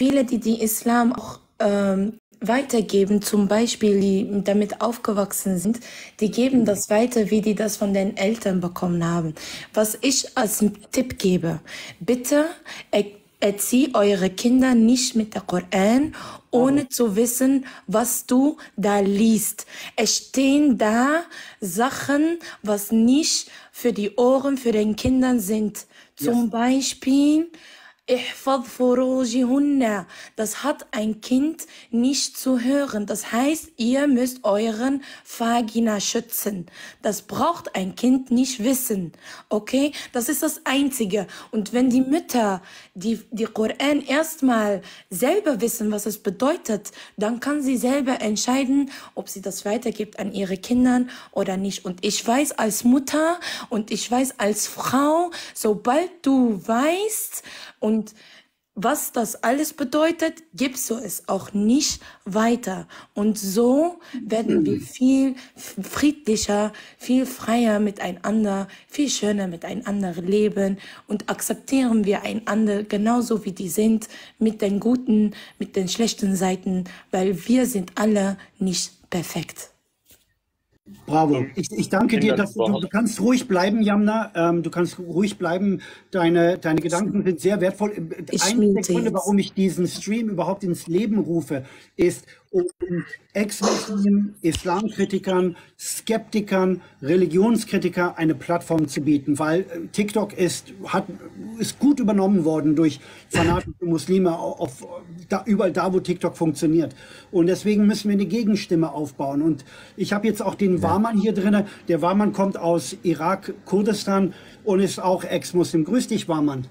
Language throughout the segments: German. viele, die den Islam auch weitergeben, zum Beispiel, die damit aufgewachsen sind, die geben das weiter, wie die das von den Eltern bekommen haben. Was ich als Tipp gebe, bitte erzieht eure Kinder nicht mit dem Koran, ohne zu wissen, was du da liest. Es stehen da Sachen, was nicht für die Ohren, für den Kindern sind. Zum Beispiel, das hat ein Kind nicht zu hören. Das heißt, ihr müsst euren Vagina schützen. Das braucht ein Kind nicht wissen. Okay? Das ist das Einzige. Und wenn die Mütter die Koran erstmal selber wissen, was es bedeutet, dann kann sie selber entscheiden, ob sie das weitergibt an ihre Kinder oder nicht. Und ich weiß als Mutter und ich weiß als Frau, sobald du weißt und was das alles bedeutet, gibst du es auch nicht weiter. Und so werden wir viel friedlicher, viel freier miteinander, viel schöner miteinander leben und akzeptieren wir einander genauso wie die sind, mit den guten, mit den schlechten Seiten, weil wir sind alle nicht perfekt. Bravo. Ich danke dir, dass du kannst ruhig bleiben, Yamna. Du kannst ruhig bleiben. Deine Gedanken sind sehr wertvoll. Einer der Gründe, warum ich diesen Stream überhaupt ins Leben rufe, ist, um Ex-Muslimen, Islamkritikern, Skeptikern, Religionskritikern eine Plattform zu bieten, weil TikTok ist gut übernommen worden durch fanatische Muslime, überall da, wo TikTok funktioniert. Und deswegen müssen wir eine Gegenstimme aufbauen. Und ich habe jetzt auch den Warmann hier drin. Der Warmann kommt aus Irak, Kurdistan und ist auch Ex-Muslim. Grüß dich, Warmann.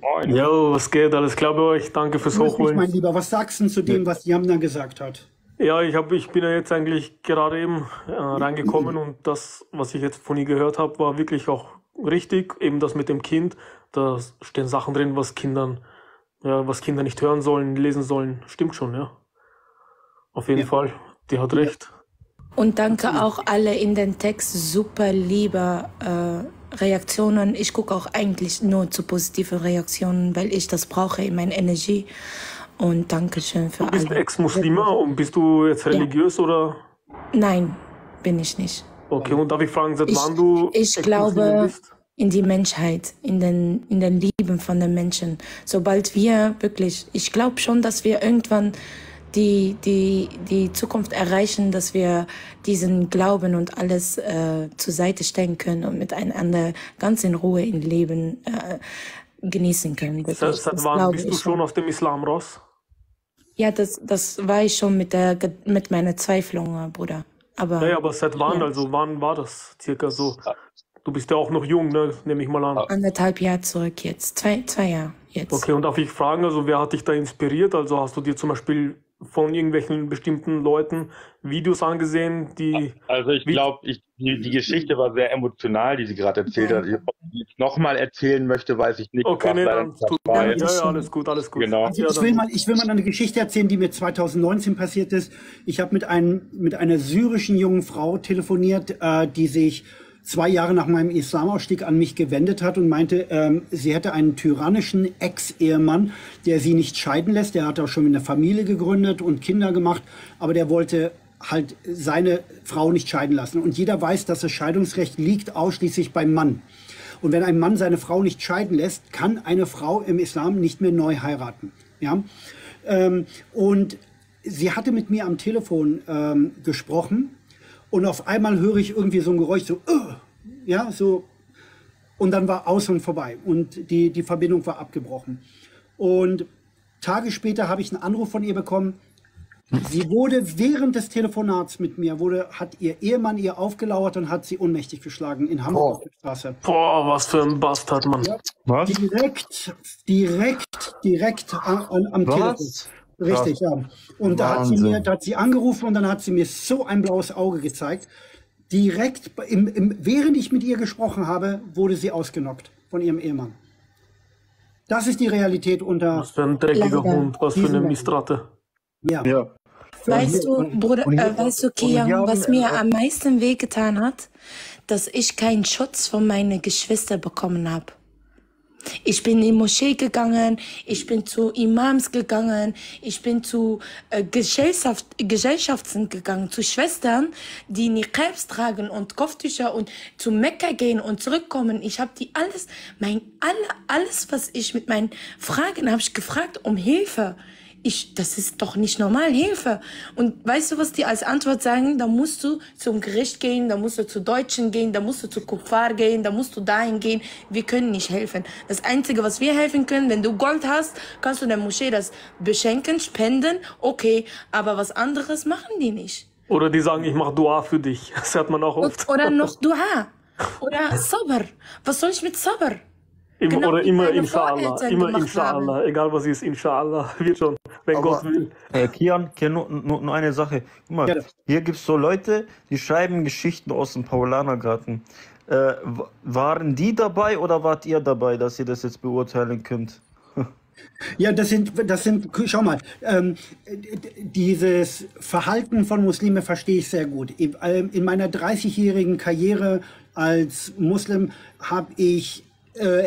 Moin. Jo, was geht? Alles klar bei euch? Danke fürs Hochholen. Mein Lieber, was sagst du zu dem, was Yamna gesagt hat? Ja, ich bin ja jetzt eigentlich gerade eben reingekommen und das, was ich jetzt von ihr gehört habe, war wirklich auch richtig. Eben das mit dem Kind, da stehen Sachen drin, was Kinder nicht hören sollen, lesen sollen. Stimmt schon, ja. Auf jeden Fall, die hat recht. Und danke auch alle in den Text, super lieber Reaktionen. Ich gucke auch eigentlich nur zu positiven Reaktionen, weil ich das brauche in meiner Energie. Und Dankeschön für alle. Du bist Ex-Muslima und bist du jetzt religiös oder? Nein, bin ich nicht. Okay, und darf ich fragen, seit wann du Ex-Muslima bist? Ich glaube in die Menschheit, in den Lieben von den Menschen. Sobald wir wirklich, ich glaube schon, dass wir irgendwann die Zukunft erreichen, dass wir diesen Glauben und alles zur Seite stellen können und miteinander ganz in Ruhe im Leben genießen können. Seit wann bist du schon aus dem Islam raus? Ja, das war ich schon mit meiner Zweiflung, Bruder. Aber, ja, aber seit wann? Ja. Also wann war das circa so? Du bist ja auch noch jung, ne? Nehme ich mal an. 1,5 Jahre zurück jetzt, 2 Jahre jetzt. Okay, und darf ich fragen, also wer hat dich da inspiriert? Also hast du dir zum Beispiel von irgendwelchen bestimmten Leuten Videos angesehen, die... Also ich glaube, die Geschichte war sehr emotional, die sie gerade erzählt hat. Ob ich jetzt nochmal erzählen möchte, weiß ich nicht. Okay, nee, dann tut mir leid. Ja, alles gut, alles gut. Genau. Also ich will mal eine Geschichte erzählen, die mir 2019 passiert ist. Ich habe mit einer syrischen jungen Frau telefoniert, die sich 2 Jahre nach meinem Islamausstieg an mich gewendet hat und meinte, sie hätte einen tyrannischen Ex-Ehemann, der sie nicht scheiden lässt. Der hat auch schon eine Familie gegründet und Kinder gemacht, aber der wollte halt seine Frau nicht scheiden lassen. Und jeder weiß, dass das Scheidungsrecht liegt ausschließlich beim Mann. Und wenn ein Mann seine Frau nicht scheiden lässt, kann eine Frau im Islam nicht mehr neu heiraten. Ja? Und sie hatte mit mir am Telefon gesprochen. Und auf einmal höre ich irgendwie so ein Geräusch, so, ja, so. Und dann war aus und vorbei. Und die Verbindung war abgebrochen. Und Tage später habe ich einen Anruf von ihr bekommen. Sie wurde während des Telefonats mit mir, hat ihr Ehemann ihr aufgelauert und hat sie ohnmächtig geschlagen in Hamburg auf der Straße. Boah, was für ein Bastard, Mann. Ja, was? Direkt am Telefon. Richtig, ja. Und da hat sie angerufen und dann hat sie mir so ein blaues Auge gezeigt. Direkt, während ich mit ihr gesprochen habe, wurde sie ausgenockt von ihrem Ehemann. Das ist die Realität unter... Was für ein dreckiger Hund, was für eine Mistratte. Ja. Weißt du, Bruder, weißt du, Kian, was mir am meisten wehgetan hat? Dass ich keinen Schutz von meinen Geschwistern bekommen habe. Ich bin in die Moschee gegangen, ich bin zu Imams gegangen, ich bin zu Gesellschaften gegangen, zu Schwestern, die Niqabs tragen und Kopftücher und zu Mekka gehen und zurückkommen. Ich habe die alles, was ich mit meinen Fragen habe, ich gefragt um Hilfe. Das ist doch nicht normal, Hilfe. Und weißt du, was die als Antwort sagen? Da musst du zum Gericht gehen, da musst du zu Deutschen gehen, da musst du zu Kuffar gehen, da musst du dahin gehen. Wir können nicht helfen. Das Einzige, was wir helfen können, wenn du Gold hast, kannst du der Moschee das beschenken, spenden, okay. Aber was anderes machen die nicht. Oder die sagen, ich mache Dua für dich. Das hört man auch oft. Oder noch Dua. Oder Sabr. Was soll ich mit Sabr? Oder immer Inshallah, immer Inshallah, egal was ist, Inshallah, wird schon, wenn Gott will. Kian, nur eine Sache, guck mal, hier gibt es so Leute, die schreiben Geschichten aus dem Paulanergarten. Waren die dabei oder wart ihr dabei, dass ihr das jetzt beurteilen könnt? Ja, das sind, schau mal, dieses Verhalten von Muslimen verstehe ich sehr gut. In meiner 30-jährigen Karriere als Muslim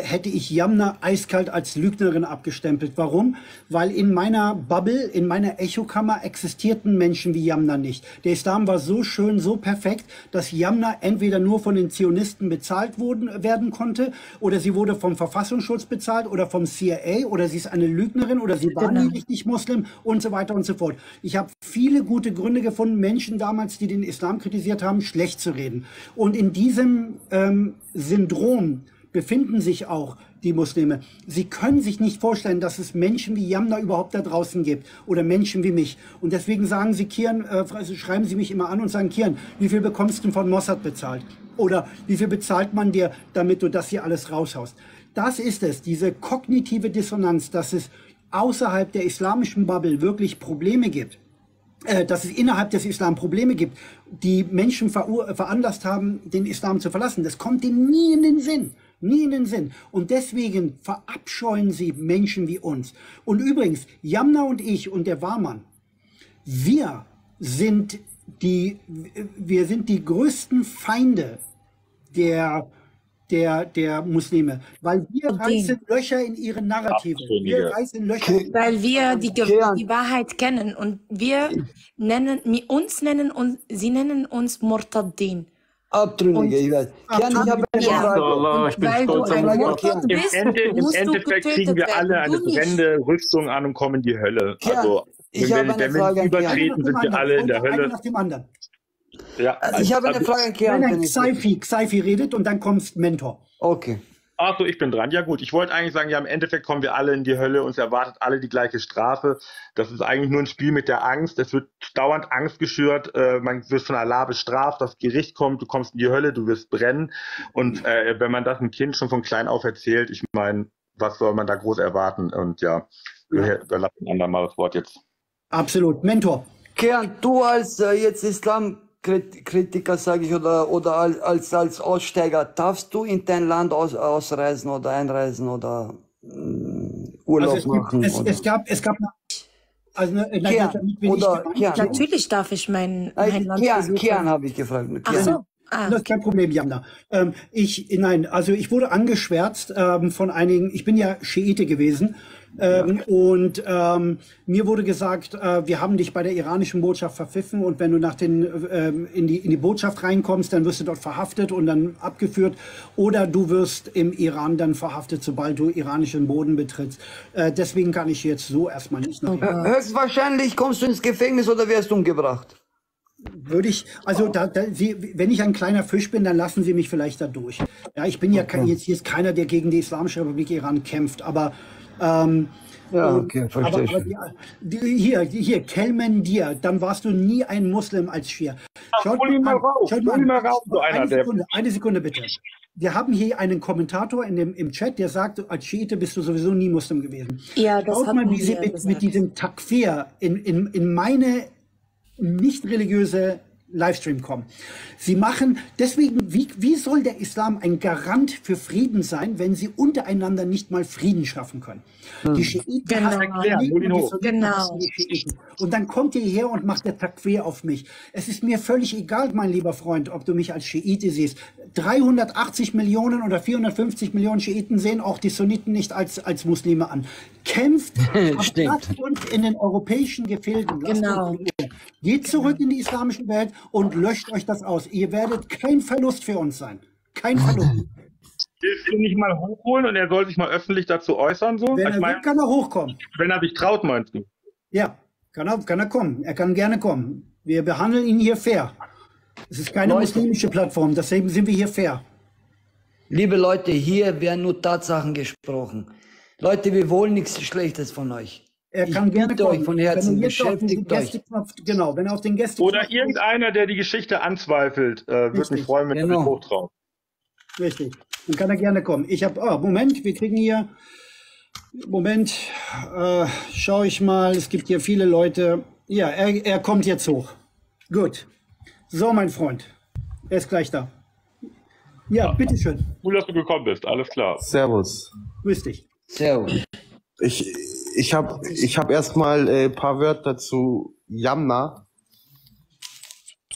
hätte ich Yamna eiskalt als Lügnerin abgestempelt. Warum? Weil in meiner Bubble, in meiner Echokammer existierten Menschen wie Yamna nicht. Der Islam war so schön, so perfekt, dass Yamna entweder nur von den Zionisten bezahlt werden konnte oder sie wurde vom Verfassungsschutz bezahlt oder vom CIA oder sie ist eine Lügnerin oder sie war nicht Muslim und so weiter und so fort. Ich habe viele gute Gründe gefunden, Menschen damals, die den Islam kritisiert haben, schlecht zu reden. Und in diesem Syndrom befinden sich auch die Muslime. Sie können sich nicht vorstellen, dass es Menschen wie Yamna überhaupt da draußen gibt oder Menschen wie mich. Und deswegen sagen sie, Kian, schreiben sie mich immer an und sagen, Kian, wie viel bekommst du von Mossad bezahlt? Oder wie viel bezahlt man dir, damit du das hier alles raushaust? Das ist es, diese kognitive Dissonanz, dass es außerhalb der islamischen Bubble wirklich Probleme gibt, dass es innerhalb des Islam Probleme gibt, die Menschen veranlasst haben, den Islam zu verlassen. Das kommt ihnen nie in den Sinn. Nie in den Sinn. Und deswegen verabscheuen sie Menschen wie uns. Und übrigens, Yamna und ich und der Warmann, wir sind die größten Feinde der Muslime, weil wir reißen Löcher in ihre Narrative. Wir reißen Löcher. Weil wir die Wahrheit kennen und wir nennen uns Murtaddin. Abtrünnige, ich weiß. Kian, ich habe eine Frage. Ich bin stolz auf Kian. Im Endeffekt kriegen wir alle eine brennende Rüstung an und kommen in die Hölle. Kian, also, wenn wir nicht übertreten, sind wir alle in der Hölle. Nach dem anderen. Ja, ich habe eine Frage an Kian. Wenn Sci-Fi redet und dann kommst Mentor. Okay. Achso, ich bin dran. Ja gut, ich wollte eigentlich sagen, ja, im Endeffekt kommen wir alle in die Hölle, uns erwartet alle die gleiche Strafe. Das ist eigentlich nur ein Spiel mit der Angst. Es wird dauernd Angst geschürt, man wird von Allah bestraft, das Gericht kommt, du kommst in die Hölle, du wirst brennen. Und wenn man das einem Kind schon von klein auf erzählt, ich meine, was soll man da groß erwarten? Und ja, überlassen wir anderen mal das Wort jetzt. Absolut. Mentor. Kian, du als jetzt Islam Kritiker, sage ich, oder als Aussteiger, darfst du in dein Land ausreisen oder einreisen oder Urlaub machen? Natürlich darf ich mein Land besuchen. Kian habe ich gefragt. Ach so. Das ist kein Problem, Yamna. Ich wurde angeschwärzt von einigen, ich bin ja Schiite gewesen, mir wurde gesagt, wir haben dich bei der iranischen Botschaft verpfiffen und wenn du in die Botschaft reinkommst, dann wirst du dort verhaftet und dann abgeführt oder du wirst im Iran dann verhaftet, sobald du iranischen Boden betrittst. Deswegen kann ich jetzt so erstmal nicht nachdenken. Höchstwahrscheinlich kommst du ins Gefängnis oder wirst umgebracht. Würde ich, also wenn ich ein kleiner Fisch bin, dann lassen Sie mich vielleicht da durch. Ja, ich bin ja jetzt keiner, der gegen die Islamische Republik Iran kämpft, aber hier, Kelmendi, dann warst du nie ein Muslim als Schia. Schaut mal, eine Sekunde bitte. Wir haben hier einen Kommentator im Chat, der sagt, als Schiite bist du sowieso nie Muslim gewesen. Ja, das schaut mal, wie Sie mit diesem Takfir in meine nicht religiöse Livestream kommen. Sie machen, deswegen, wie soll der Islam ein Garant für Frieden sein, wenn sie untereinander nicht mal Frieden schaffen können? Die Schiiten und dann kommt ihr hierher und macht der Taqwir auf mich. Es ist mir völlig egal, mein lieber Freund, ob du mich als Schiite siehst. 380 Millionen oder 450 Millionen Schiiten sehen auch die Sunniten nicht als Muslime an. Kämpft, lasst uns in den europäischen Gefilden. Genau. Geht zurück in die islamische Welt und löscht euch das aus. Ihr werdet kein Verlust für uns sein. Kein Verlust. Willst du ihn nicht mal hochholen und er soll sich mal öffentlich dazu äußern? So? Wenn er will, kann er hochkommen. Wenn er sich traut, meinst du? Ja, kann er kommen. Er kann gerne kommen. Wir behandeln ihn hier fair. Es ist keine muslimische Plattform, deswegen sind wir hier fair. Liebe Leute, hier werden nur Tatsachen gesprochen. Leute, wir wollen nichts Schlechtes von euch. Er kann gerne kommen. Von Herzen, beschäftigt euch. Genau, wenn er auf den Gästeknopf oder irgendeiner, der die Geschichte anzweifelt, würde mich freuen, wenn er mich hochtraut. Richtig. Dann kann er gerne kommen. Ich habe, Moment, wir kriegen hier, Moment, schaue ich mal, es gibt hier viele Leute. Ja, er kommt jetzt hoch. Gut. So, mein Freund, er ist gleich da. Ja, bitteschön. Cool, dass du gekommen bist, alles klar. Servus. Grüß dich. Servus. Ich hab erstmal ein paar Wörter zu Yamna.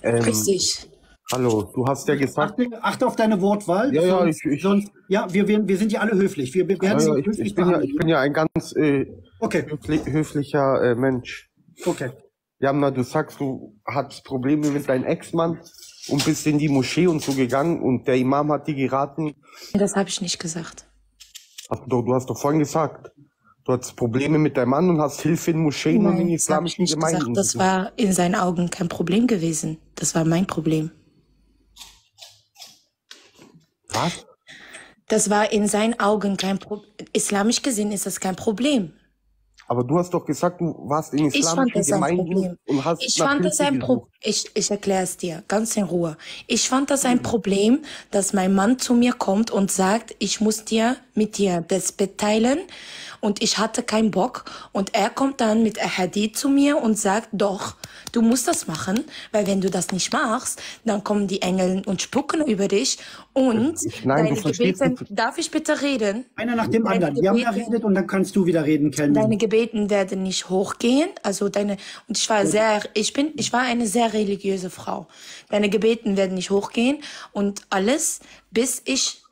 Richtig. Hallo, du hast ja gesagt... Achte auf deine Wortwahl. Ja, ja, wir sind ja alle höflich. Ich bin ja ein ganz höflicher Mensch. Okay. Yamna, du sagst, du hattest Probleme mit deinem Ex-Mann und bist in die Moschee und so gegangen und der Imam hat dir geraten. Das habe ich nicht gesagt. Du hast doch vorhin gesagt, du hattest Probleme mit deinem Mann und hast Hilfe in Moscheen und in islamischen Gemeinden. Das war in seinen Augen kein Problem gewesen. Das war mein Problem. Was? Das war in seinen Augen kein Problem. Islamisch gesehen ist das kein Problem. Aber du hast doch gesagt, du warst in islamischen Gemeinden und hast Ich erkläre es dir, ganz in Ruhe. Ich fand das ein Problem, dass mein Mann zu mir kommt und sagt, ich muss mit dir das Bett teilen und ich hatte keinen Bock. Und er kommt dann mit Ahadith zu mir und sagt, doch, du musst das machen, weil wenn du das nicht machst, dann kommen die Engel und spucken über dich und deine Gebete... Darf ich bitte reden? Einer nach dem anderen. Wir haben ja geredet und dann kannst du wieder reden, Kelmendi. Deine Gebeten werden nicht hochgehen. Also deine... Und ich war sehr... Ich war eine sehr religiöse Frau. Deine Gebeten werden nicht hochgehen und alles, bis ich...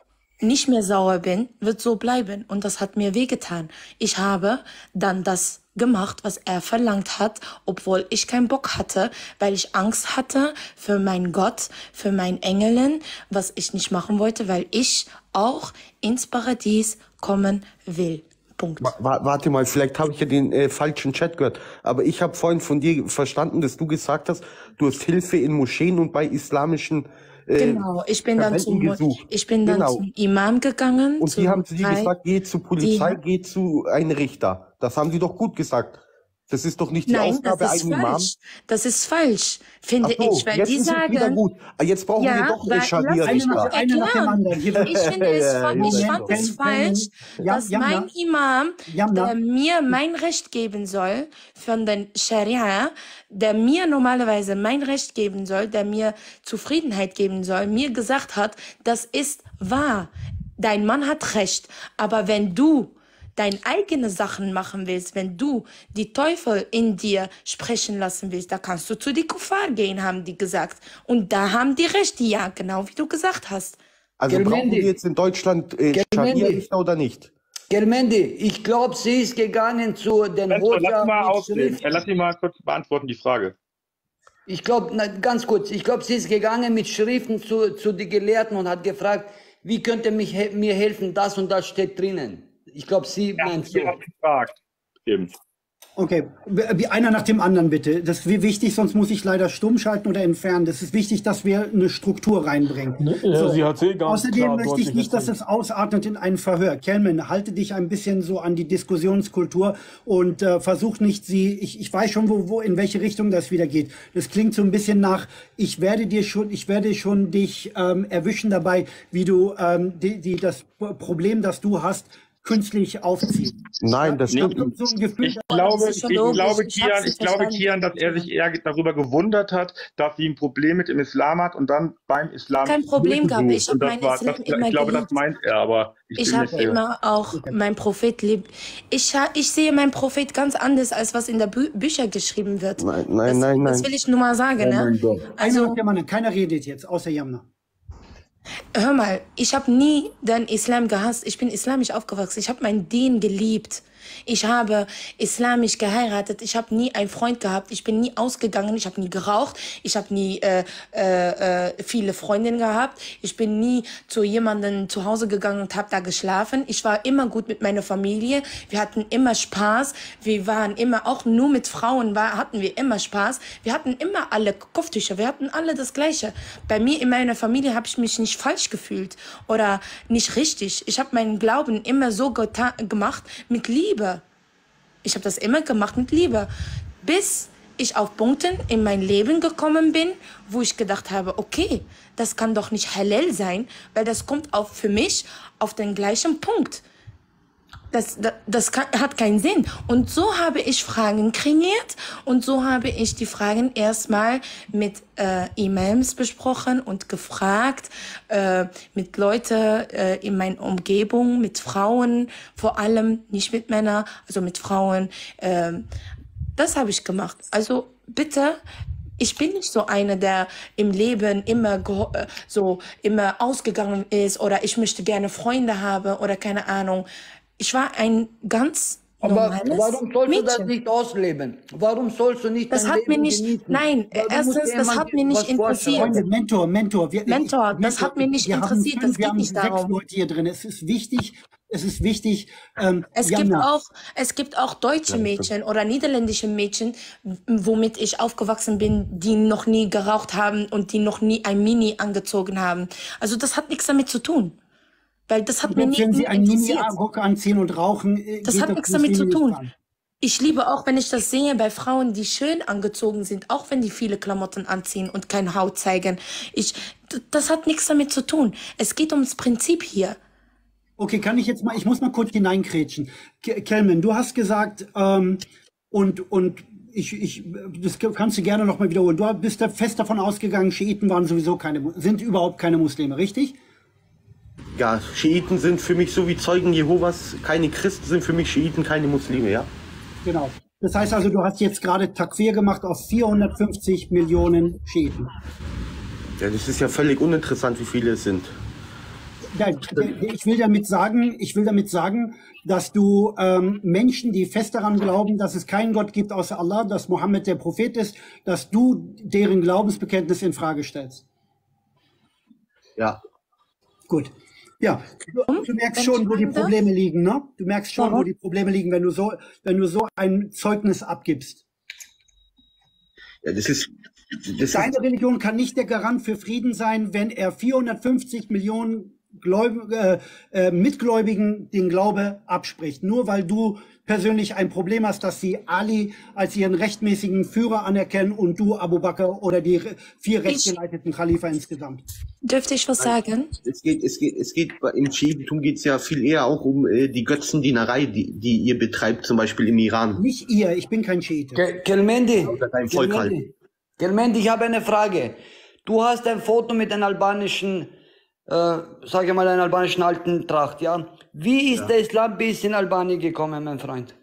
nicht mehr sauer bin, wird so bleiben. Und das hat mir wehgetan. Ich habe dann das gemacht, was er verlangt hat, obwohl ich keinen Bock hatte, weil ich Angst hatte für meinen Gott, für meinen Engeln, was ich nicht machen wollte, weil ich auch ins Paradies kommen will. Punkt. Warte mal, vielleicht habe ich ja den falschen Chat gehört, aber ich habe vorhin von dir verstanden, dass du gesagt hast, du hast Hilfe in Moscheen und bei islamischen... Genau, ich bin dann zum Imam gegangen. Und die haben zu dir gesagt, geh zur Polizei, geh zu einem Richter. Das haben sie doch gut gesagt. Das ist doch nicht die Aufgabe eines Imam. Das ist falsch, finde ich, weil die sagen... Jetzt brauchen wir doch eine Scharia-Richter. Ich fand es falsch, dass mein Imam, der mir mein Recht geben soll, von den Scharia, der mir normalerweise mein Recht geben soll, der mir Zufriedenheit geben soll, mir gesagt hat, das ist wahr. Dein Mann hat Recht, aber wenn du deine eigenen Sachen machen willst, wenn du die Teufel in dir sprechen lassen willst, da kannst du zu die Kuffar gehen, haben die gesagt. Und da haben die recht, ja, genau wie du gesagt hast. Also brauchen wir jetzt in Deutschland Scharia-Richter oder nicht? Kelmendi, ich glaube, sie ist gegangen zu den Roten. Lass mich mal kurz beantworten die Frage. Ich glaube, ganz kurz, ich glaube, sie ist gegangen mit Schriften zu den Gelehrten und hat gefragt, wie könnte mir helfen, das und das steht drinnen. Ich glaube, sie meint so. Okay, einer nach dem anderen bitte. Das ist wichtig, sonst muss ich leider stumm schalten oder entfernen. Das ist wichtig, dass wir eine Struktur reinbringen. Ja, so. Sie hat außerdem möchte ich nicht, dass es ausartet in ein Verhör. Kelman, halte dich ein bisschen so an die Diskussionskultur und versuch nicht sie, ich weiß schon, in welche Richtung das wieder geht. Das klingt so ein bisschen nach, ich werde schon dich erwischen dabei, wie du das Problem, das du hast, künstlich aufziehen. Nein, das stimmt. So ich glaube, Kian, dass er sich eher darüber gewundert hat, dass sie ein Problem mit dem Islam hat und dann beim Islam kein Problem gab. Ich habe meinen Islam immer geliebt. Das meint er, aber ich habe immer auch meinen Prophet lieb. Ich sehe meinen Prophet ganz anders, als was in der Bücher geschrieben wird. Nein. Das will ich nur mal sagen. Ne? Also, keiner redet jetzt, außer Yamna. Hör mal, ich habe nie den Islam gehasst. Ich bin islamisch aufgewachsen. Ich habe meinen Deen geliebt. Ich habe islamisch geheiratet. Ich habe nie einen Freund gehabt. Ich bin nie ausgegangen. Ich habe nie geraucht. Ich habe nie viele Freundinnen gehabt. Ich bin nie zu jemandem zu Hause gegangen und habe da geschlafen. Ich war immer gut mit meiner Familie. Wir hatten immer Spaß. Wir waren immer, auch nur mit Frauen hatten wir immer Spaß. Wir hatten immer alle Kopftücher. Wir hatten alle das Gleiche. Bei mir in meiner Familie habe ich mich nicht falsch gefühlt oder nicht richtig. Ich habe meinen Glauben immer so gemacht mit Liebe. Ich habe das immer gemacht mit Liebe, bis ich auf Punkten in mein Leben gekommen bin, wo ich gedacht habe, okay, das kann doch nicht halal sein, weil das kommt auch für mich auf den gleichen Punkt. Das hat keinen Sinn. Und so habe ich Fragen kreiert und so habe ich die Fragen erstmal mit Imams besprochen und gefragt, mit Leuten in meiner Umgebung, mit Frauen, vor allem nicht mit Männern, also mit Frauen. Das habe ich gemacht. Also bitte, ich bin nicht so einer, der im Leben immer ausgegangen ist oder ich möchte gerne Freunde haben oder keine Ahnung. Ich war ein ganz normales Mädchen. Aber warum sollst du das nicht ausleben? Warum sollst du nicht das dein Leben genießen? Nein, erstens, das hat mich nicht interessiert. Mentor, das hat mich nicht interessiert. Das geht nicht darum. Wir haben 6 Leute hier drin. Es ist wichtig. Es gibt auch deutsche Mädchen oder niederländische Mädchen, womit ich aufgewachsen bin, die noch nie geraucht haben und die noch nie ein Mini angezogen haben. Also das hat nichts damit zu tun. Weil das hat mir nicht interessiert. Wenn Sie einen Mini-Rock anziehen und rauchen, das hat nichts damit zu tun. Ich liebe auch, wenn ich das sehe bei Frauen, die schön angezogen sind, auch wenn die viele Klamotten anziehen und keine Haut zeigen. Das hat nichts damit zu tun. Es geht ums Prinzip hier. Okay, kann ich jetzt mal, ich muss mal kurz hineingrätschen. Kelman, du hast gesagt, das kannst du gerne nochmal wiederholen. Du bist fest davon ausgegangen, Schiiten waren sowieso sind überhaupt keine Muslime, richtig? Ja, Schiiten sind für mich so wie Zeugen Jehovas, keine Christen sind für mich Schiiten, keine Muslime, ja? Genau. Das heißt also, du hast jetzt gerade Takwir gemacht auf 450 Millionen Schiiten. Ja, das ist ja völlig uninteressant, wie viele es sind. Ja, ich will damit sagen, dass du Menschen, die fest daran glauben, dass es keinen Gott gibt außer Allah, dass Mohammed der Prophet ist, dass du deren Glaubensbekenntnis in Frage stellst. Ja. Gut. Ja, du merkst schon, wo die Probleme liegen, ne? Du merkst schon, wo die Probleme liegen, wenn du so ein Zeugnis abgibst. Ja, Deine Religion kann nicht der Garant für Frieden sein, wenn er 450 Millionen Mitgläubigen den Glaube abspricht. Nur weil du persönlich ein Problem hast, dass sie Ali als ihren rechtmäßigen Führer anerkennen und du Abu Bakr oder die 4 rechtgeleiteten Khalifa insgesamt. Dürfte ich was sagen? Im Schiitentum geht es ja viel eher auch um die Götzendienerei, die ihr betreibt, zum Beispiel im Iran. Nicht ihr, ich bin kein Schiite. Kelmendi, ich habe eine Frage. Du hast ein Foto mit einem albanischen sage mal, einen albanischen alten Tracht, ja. Wie ist der Islam bis in Albanien gekommen, mein Freund?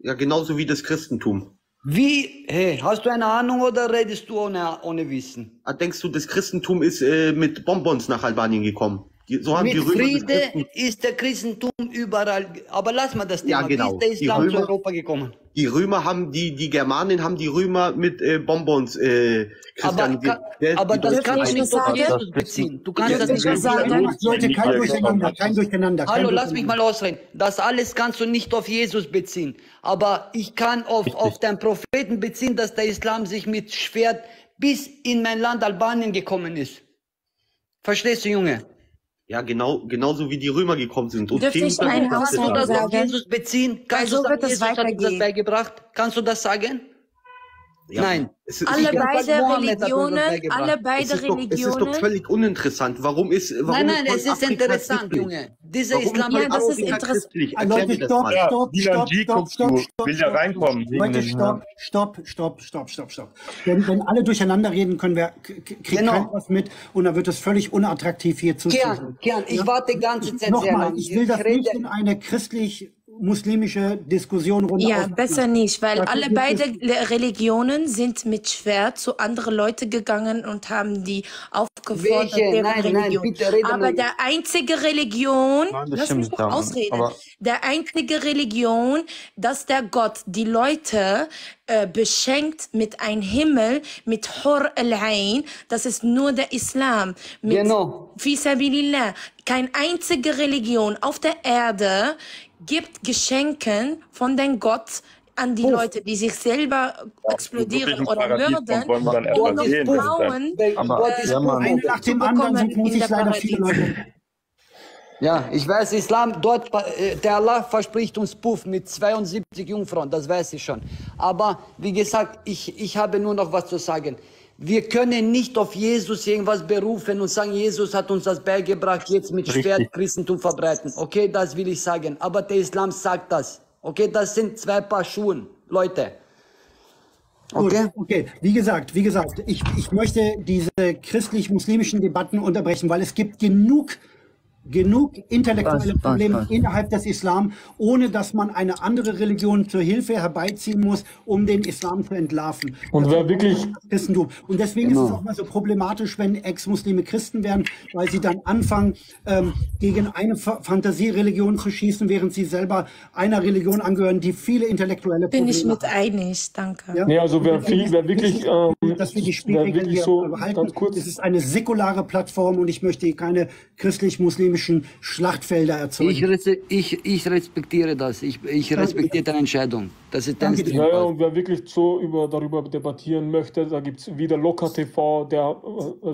Ja, genauso wie das Christentum. Wie? Hey, hast du eine Ahnung oder redest du ohne Wissen? Denkst du, das Christentum ist mit Bonbons nach Albanien gekommen? So haben die Römer Friede ist der Christentum überall, aber lass mal das Thema, ja, genau. Wie ist der Islam zu Europa gekommen? Die Römer haben, die Germanen haben die Römer mit Bonbons christianisiert. Aber das kann ich nicht auf Jesus beziehen. Du kannst das nicht sagen. Leute, kein Durcheinander. Hallo, lass mich mal ausreden. Das alles kannst du nicht auf Jesus beziehen. Aber ich kann auf den Propheten beziehen, dass der Islam sich mit Schwert bis in mein Land Albanien gekommen ist. Verstehst du, Junge? Ja, genauso wie die Römer gekommen sind. Und kannst du das auf Jesus beziehen? Kannst du das beigebracht? Kannst du das sagen? Ja. Nein, es ist, alle beide Religionen. Es ist doch völlig uninteressant. Warum ist. Warum nein, es ist interessant, Junge. Dieser Islam ist christlich. Stopp. Wenn alle durcheinander reden, können wir keiner was mit und dann wird es völlig unattraktiv hier zuzuhören. Kian, ich warte die ganze Zeit sehr lange. Ich will das nicht in eine christlich muslimische Diskussion runter. Ja, besser nicht, weil alle beide Religionen sind mit Schwert zu anderen Leuten gegangen und haben die aufgefordert. Aber der einzige Religion, lass mich doch ausreden, der einzige Religion, dass der Gott die Leute beschenkt mit einem Himmel, mit Hur al-Ain, das ist nur der Islam. Mit Fisabilillah. Keine einzige Religion auf der Erde gibt Geschenke von dem Gott an die Leute, die sich selber explodieren oder würden, und noch Frauen, nach dem anderen muss ich leider viele Leute. Ja, ich weiß, Islam, dort, der Allah verspricht uns Puff mit 72 Jungfrauen, das weiß ich schon. Aber wie gesagt, ich habe nur noch was zu sagen. Wir können nicht auf Jesus irgendwas berufen und sagen, Jesus hat uns das beigebracht, jetzt mit Schwert Christentum verbreiten. Okay, das will ich sagen. Aber der Islam sagt das. Okay, das sind zwei Paar Schuhe, Leute. Okay? Okay, wie gesagt, ich möchte diese christlich-muslimischen Debatten unterbrechen, weil es gibt genug intellektuelle Probleme innerhalb des Islam, ohne dass man eine andere Religion zur Hilfe herbeiziehen muss, um den Islam zu entlarven. Und wer wirklich Christentum. Und deswegen ist es auch mal so problematisch, wenn Ex-Muslime Christen werden, weil sie dann anfangen, gegen eine Fantasiereligion zu schießen, während sie selber einer Religion angehören, die viele intellektuelle Probleme hat. Bin ich mit einig, danke. Ja? Nee, also wer wirklich das will ich so behalten. Es ist eine säkulare Plattform und ich möchte keine christlich-muslimischen Schlachtfelder erzeugen. Ich respektiere das. Ich respektiere deine Entscheidung. Das ist dein Stil. Ja, und wer wirklich so darüber debattieren möchte, da gibt es wieder Locker TV, der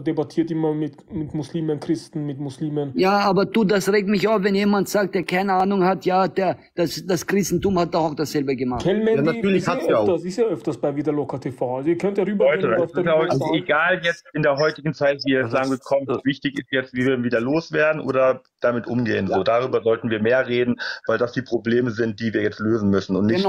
debattiert immer mit Muslimen, Christen, mit Muslimen. Ja, aber du, das regt mich auf, wenn jemand sagt, der keine Ahnung hat, ja, das Christentum hat auch dasselbe gemacht. Kelmendi, ja, natürlich hat er auch. Das ist ja öfters bei wieder Locker TV. Also ihr könnt ja rüber, egal jetzt in der heutigen Zeit, wie ihr sagen kommt, wichtig ist jetzt, wie wir wieder loswerden oder damit umgehen. Ja. So, darüber sollten wir mehr reden, weil das die Probleme sind, die wir jetzt lösen müssen und nicht,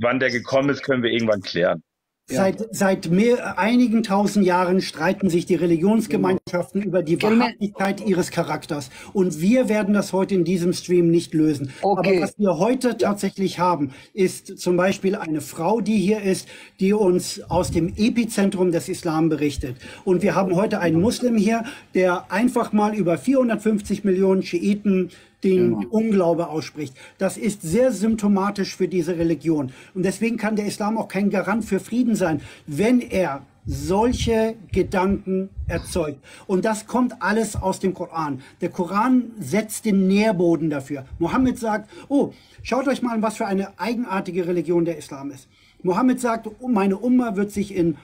wann der gekommen ist, können wir irgendwann klären. Ja. Seit einigen tausend Jahren streiten sich die Religionsgemeinschaften über die Wahrhaftigkeit ihres Charakters. Und wir werden das heute in diesem Stream nicht lösen. Okay. Aber was wir heute tatsächlich haben, ist zum Beispiel eine Frau, die hier ist, die uns aus dem Epizentrum des Islam berichtet. Und wir haben heute einen Muslim hier, der einfach mal über 450 Millionen Schiiten den Unglaube ausspricht. Das ist sehr symptomatisch für diese Religion. Und deswegen kann der Islam auch kein Garant für Frieden sein, wenn er solche Gedanken erzeugt. Und das kommt alles aus dem Koran. Der Koran setzt den Nährboden dafür. Mohammed sagt, oh, schaut euch mal an, was für eine eigenartige Religion der Islam ist. Mohammed sagt, meine Umma wird sich in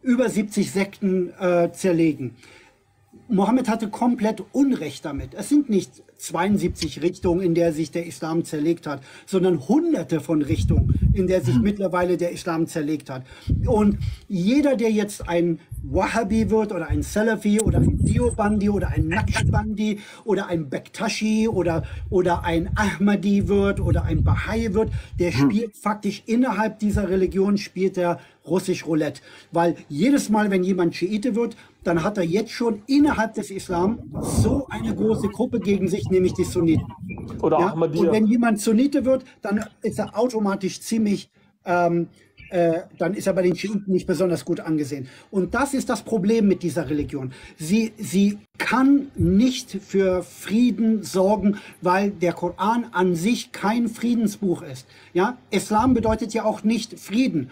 über 70 Sekten zerlegen. Mohammed hatte komplett Unrecht damit. Es sind nicht 72 Richtungen, in der sich der Islam zerlegt hat, sondern hunderte von Richtungen, in der sich mittlerweile der Islam zerlegt hat. Und jeder, der jetzt ein Wahhabi wird oder ein Salafi oder ein Diobandi oder ein Naqshbandi oder ein Bektashi oder ein Ahmadi wird oder ein Bahai wird, der spielt faktisch innerhalb dieser Religion, spielt er russisch Roulette. Weil jedes Mal, wenn jemand Schiite wird, dann hat er jetzt schon innerhalb des Islam so eine große Gruppe gegen sich, nämlich die Sunniten. Oder Ahmadiyya. Und wenn jemand Sunnite wird, dann ist er automatisch ziemlich, dann ist er bei den Schiiten nicht besonders gut angesehen. Und das ist das Problem mit dieser Religion. Sie kann nicht für Frieden sorgen, weil der Koran an sich kein Friedensbuch ist. Ja? Islam bedeutet ja auch nicht Frieden.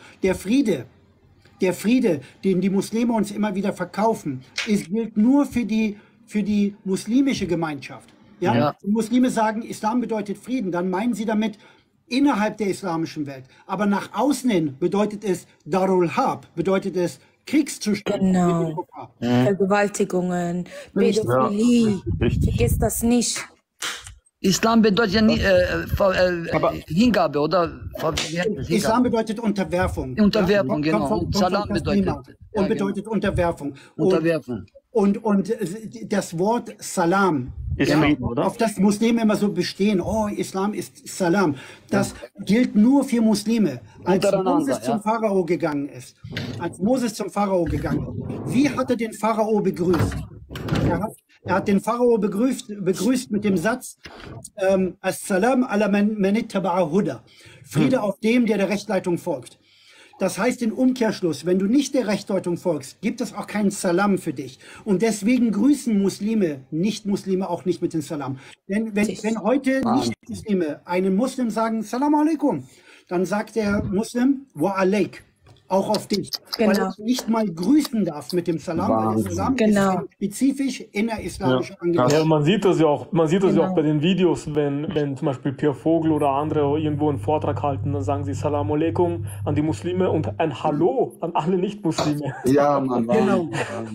Der Friede, den die Muslime uns immer wieder verkaufen, gilt nur für die muslimische Gemeinschaft. Ja? Ja. Die Muslime sagen, Islam bedeutet Frieden, dann meinen sie damit innerhalb der islamischen Welt. Aber nach außen hin bedeutet es Darul Harb, bedeutet es Kriegszustand. Genau. Vergewaltigungen, Pädophilie, vergiss das nicht. Islam bedeutet ja nie, Hingabe, oder? Islam bedeutet Unterwerfung. Unterwerfung, ja? Genau. Und Salam bedeutet. Und ja, bedeutet genau. Unterwerfung. Unterwerfung. Und das Wort Salam, Islam, ja, oder? Auf das Muslime immer so bestehen, oh, Islam ist Salam. Das gilt nur für Muslime. Als Moses zum Pharao gegangen ist, wie hat er den Pharao begrüßt? Er hat den Pharao begrüßt mit dem Satz As-Salam ala man ittaba'a huda. Friede auf dem, der der Rechtsleitung folgt. Das heißt im Umkehrschluss, wenn du nicht der Rechtsleitung folgst, gibt es auch keinen Salam für dich. Und deswegen grüßen Muslime, Nicht-Muslime auch nicht mit dem Salam. Denn wenn heute Nicht-Muslime einem Muslim sagen, Salam alaikum, dann sagt der Muslim, wa alaik. Auch auf dich, genau. Weil du nicht mal grüßen darfst mit dem Salam, weil der Salam ist spezifisch innerislamische Angelegenheit. Ja, man sieht das ja auch, man sieht das ja auch bei den Videos, wenn zum Beispiel Pierre Vogel oder andere irgendwo einen Vortrag halten, dann sagen sie Salam alaikum an die Muslime und ein Hallo an alle Nicht-Muslime. Ja, Mann,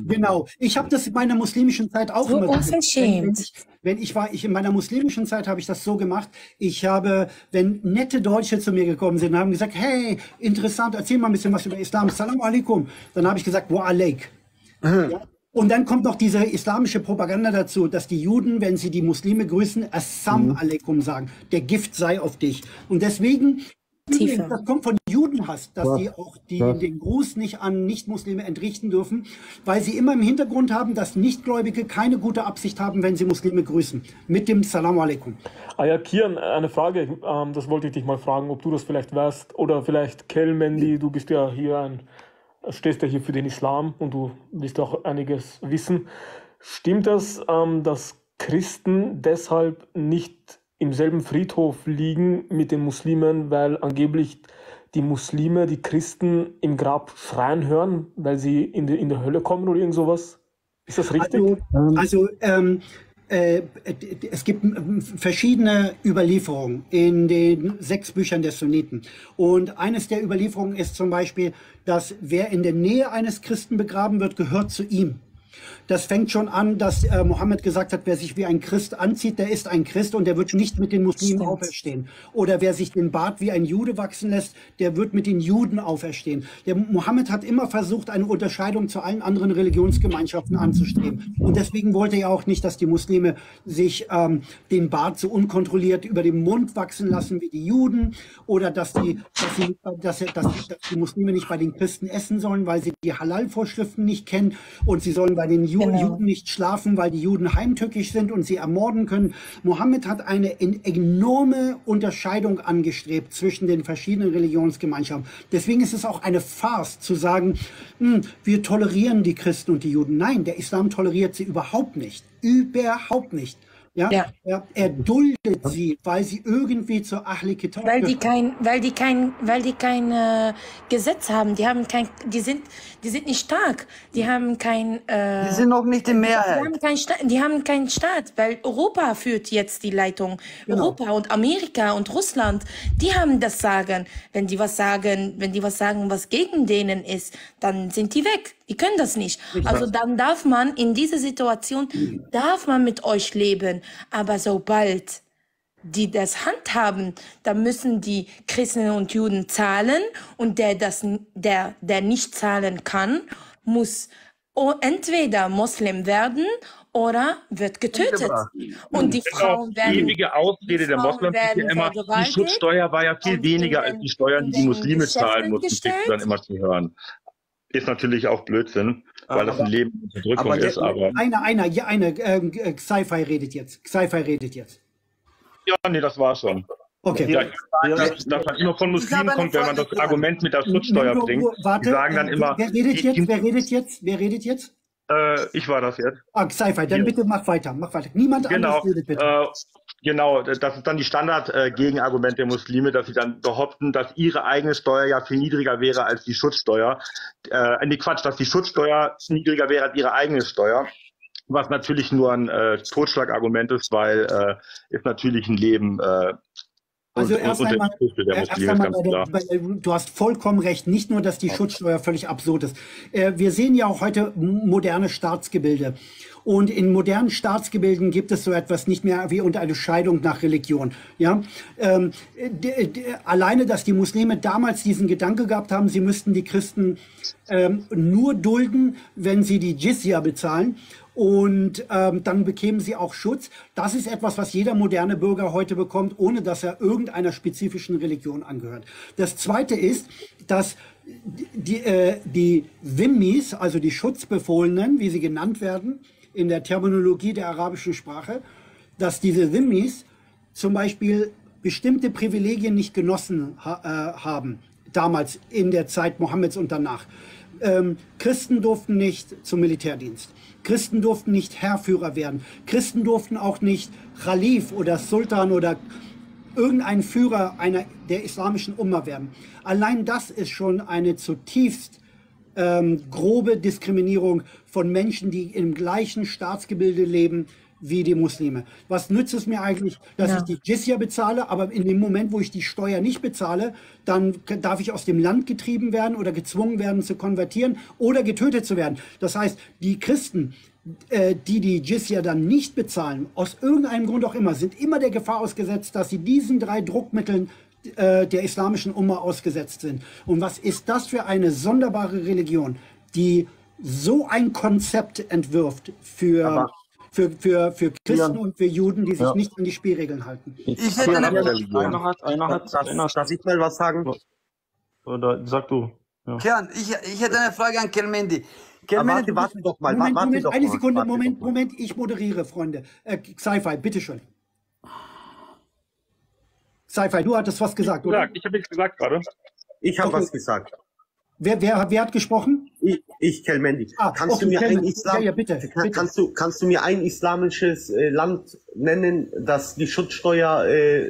genau. Ich habe das in meiner muslimischen Zeit auch so immer unverschämt. In meiner muslimischen Zeit habe ich das so gemacht. Ich habe, wenn nette Deutsche zu mir gekommen sind, haben gesagt, hey, interessant, erzähl mal ein bisschen was über Islam. Salam alaikum. Dann habe ich gesagt, wa alaik. Ja? Und dann kommt noch diese islamische Propaganda dazu, dass die Juden, wenn sie die Muslime grüßen, assam alaikum sagen. Der Gift sei auf dich. Und deswegen, das kommt von Judenhass, dass die auch den Gruß nicht an Nicht-Muslime entrichten dürfen, weil sie immer im Hintergrund haben, dass Nichtgläubige keine gute Absicht haben, wenn sie Muslime grüßen. Mit dem Salam alaikum. Ah ja, Kian, eine Frage, das wollte ich dich mal fragen, ob du das vielleicht weißt oder vielleicht Kelmendi, du bist ja hier stehst ja hier für den Islam und du willst auch einiges wissen. Stimmt das, dass Christen deshalb nicht im selben Friedhof liegen mit den Muslimen, weil angeblich die Muslime, die Christen im Grab schreien hören, weil sie in der Hölle kommen oder irgend sowas? Ist das richtig? Es gibt verschiedene Überlieferungen in den 6 Büchern der Sunniten. Und eines der Überlieferungen ist zum Beispiel, dass wer in der Nähe eines Christen begraben wird, gehört zu ihm. Das fängt schon an, dass Mohammed gesagt hat, wer sich wie ein Christ anzieht, der ist ein Christ und der wird nicht mit den Muslimen auferstehen. Oder wer sich den Bart wie ein Jude wachsen lässt, der wird mit den Juden auferstehen. Der Mohammed hat immer versucht, eine Unterscheidung zu allen anderen Religionsgemeinschaften anzustreben. Und deswegen wollte er auch nicht, dass die Muslime sich den Bart so unkontrolliert über den Mund wachsen lassen wie die Juden. Oder dass die Muslime nicht bei den Christen essen sollen, weil sie die Halal-Vorschriften nicht kennen und sie sollen bei den Juden nicht schlafen, weil die Juden heimtückisch sind und sie ermorden können. Mohammed hat eine enorme Unterscheidung angestrebt zwischen den verschiedenen Religionsgemeinschaften. Deswegen ist es auch eine Farce zu sagen, wir tolerieren die Christen und die Juden. Nein, der Islam toleriert sie überhaupt nicht. Überhaupt nicht. Ja? Ja. Er duldet sie, weil sie irgendwie zur Ahle Kitab gehören. Weil die kein Gesetz haben. Die sind nicht stark. Die haben kein. Die sind auch nicht in Mehrheit. Die haben keinen Staat, weil Europa führt jetzt die Leitung. Genau. Europa und Amerika und Russland, die haben das Sagen. Wenn die was sagen, was gegen denen ist, dann sind die weg. Die können das nicht. Also dann darf man in dieser Situation, darf man mit euch leben. Aber sobald die das handhaben, dann müssen die Christen und Juden zahlen. Und der nicht zahlen kann, muss entweder Muslim werden oder wird getötet. Und die Frauen werden. Die ewige Ausrede der Moslems ist ja immer, die Schutzsteuer war ja viel weniger als die Steuern, die Muslime zahlen mussten, kriegst du dann immer zu hören. Ist natürlich auch Blödsinn, weil das ein Leben in Unterdrückung ist. Sci-Fi redet jetzt. Ja, nee, das war schon. Okay. Dass man immer von Muslimen kommt, wenn man das Argument mit der Schutzsteuer bringt. Die sagen dann immer. Wer redet jetzt? Ich war das jetzt. Ah, Sci-Fi, dann bitte mach weiter. Niemand anders redet bitte. Genau, das ist dann die Standard-Gegenargument der Muslime, dass sie dann behaupten, dass ihre eigene Steuer ja viel niedriger wäre als die Schutzsteuer. Dass die Schutzsteuer niedriger wäre als ihre eigene Steuer. Was natürlich nur ein Totschlagargument ist, weil ist natürlich ein Leben Also du hast vollkommen recht, nicht nur, dass die Schutzsteuer völlig absurd ist. Wir sehen ja auch heute moderne Staatsgebilde. Und in modernen Staatsgebilden gibt es so etwas nicht mehr wie unter eine Scheidung nach Religion. Ja? Alleine, dass die Muslime damals diesen Gedanke gehabt haben, sie müssten die Christen nur dulden, wenn sie die Jizya bezahlen. Und dann bekämen sie auch Schutz. Das ist etwas, was jeder moderne Bürger heute bekommt, ohne dass er irgendeiner spezifischen Religion angehört. Das Zweite ist, dass die Wimmis, also die Schutzbefohlenen, wie sie genannt werden, in der Terminologie der arabischen Sprache, dass diese Wimmis zum Beispiel bestimmte Privilegien nicht genossen haben, damals in der Zeit Mohammeds und danach. Christen durften nicht zum Militärdienst. Christen durften nicht Heerführer werden. Christen durften auch nicht Khalif oder Sultan oder irgendein Führer einer der islamischen Umma werden. Allein das ist schon eine zutiefst grobe Diskriminierung von Menschen, die im gleichen Staatsgebilde leben wie die Muslime. Was nützt es mir eigentlich, dass ich die Jizya bezahle, aber in dem Moment, wo ich die Steuer nicht bezahle, dann darf ich aus dem Land getrieben werden oder gezwungen werden zu konvertieren oder getötet zu werden. Das heißt, die Christen, die die Jizya dann nicht bezahlen, aus irgendeinem Grund auch immer, sind immer der Gefahr ausgesetzt, dass sie diesen drei Druckmitteln der islamischen Umma ausgesetzt sind. Und was ist das für eine sonderbare Religion, die so ein Konzept entwirft für Christen und für Juden, die sich nicht an die Spielregeln halten. Ich hätte Darf ich mal was sagen? Oder sag du. Ja. Kian, ich hätte eine Frage an Kelmendi. Kelmendi, warte doch mal. Moment, ich moderiere, Freunde. Sci-Fi, bitteschön. Sci-Fi, du hattest was gesagt, oder? Ich habe nichts gesagt gerade. Ich habe was gesagt. Wer hat gesprochen? Ich Kelmendi. Kannst du mir ein islamisches Land nennen, das die Schutzsteuer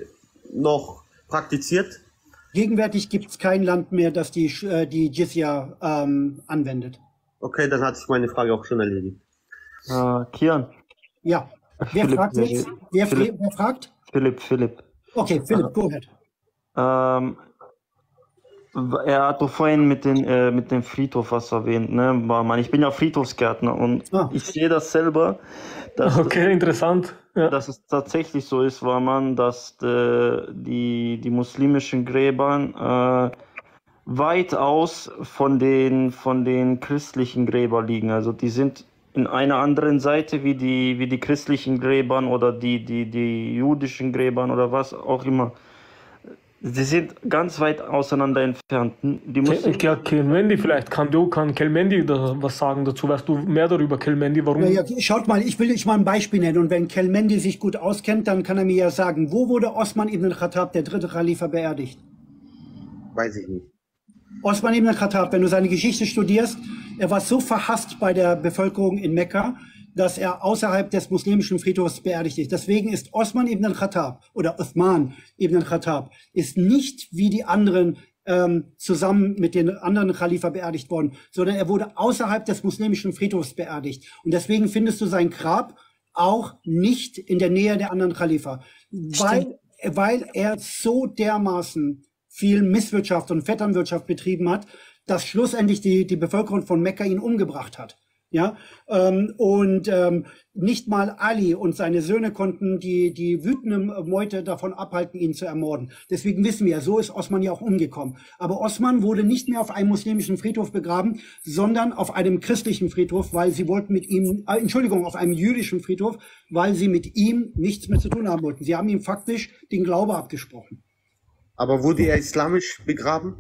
noch praktiziert? Gegenwärtig gibt es kein Land mehr, das die Jizya anwendet. Okay, dann hat sich meine Frage auch schon erledigt. Kian. Ja. Wer fragt? Philipp. Okay, Philipp, go ahead. Er hat doch vorhin mit dem Friedhof was erwähnt, ne, Warmann. Ich bin ja Friedhofsgärtner und ich sehe das selber. Dass interessant. Ja. Dass es tatsächlich so ist, Warmann, dass die muslimischen Gräbern weitaus von den christlichen Gräbern liegen. Also die sind in einer anderen Seite wie die christlichen Gräbern oder die jüdischen Gräbern oder was auch immer. Sie sind ganz weit auseinander entfernt. Kelmendi, vielleicht kann Kelmendi was sagen dazu. Weißt du mehr darüber, Kelmendi, warum? Ja, schaut mal, ich will mal ein Beispiel nennen. Und wenn Kelmendi sich gut auskennt, dann kann er mir ja sagen, wo wurde Osman Ibn Khattab, der dritte Khalifa, beerdigt? Weiß ich nicht. Osman Ibn Khattab, wenn du seine Geschichte studierst, er war so verhasst bei der Bevölkerung in Mekka, dass er außerhalb des muslimischen Friedhofs beerdigt ist. Deswegen ist Osman Ibn Khattab oder Uthman Ibn Khattab ist nicht wie die anderen zusammen mit den anderen Khalifa beerdigt worden, sondern er wurde außerhalb des muslimischen Friedhofs beerdigt. Und deswegen findest du sein Grab auch nicht in der Nähe der anderen Khalifa, weil er so dermaßen viel Misswirtschaft und Vetternwirtschaft betrieben hat, dass schlussendlich die Bevölkerung von Mekka ihn umgebracht hat. Ja, nicht mal Ali und seine Söhne konnten die wütende Meute davon abhalten, ihn zu ermorden. Deswegen wissen wir, so ist Osman ja auch umgekommen. Aber Osman wurde nicht mehr auf einem muslimischen Friedhof begraben, sondern auf einem christlichen Friedhof, weil sie wollten mit ihm, Entschuldigung, auf einem jüdischen Friedhof, weil sie mit ihm nichts mehr zu tun haben wollten. Sie haben ihm faktisch den Glaube abgesprochen. Aber wurde er islamisch begraben?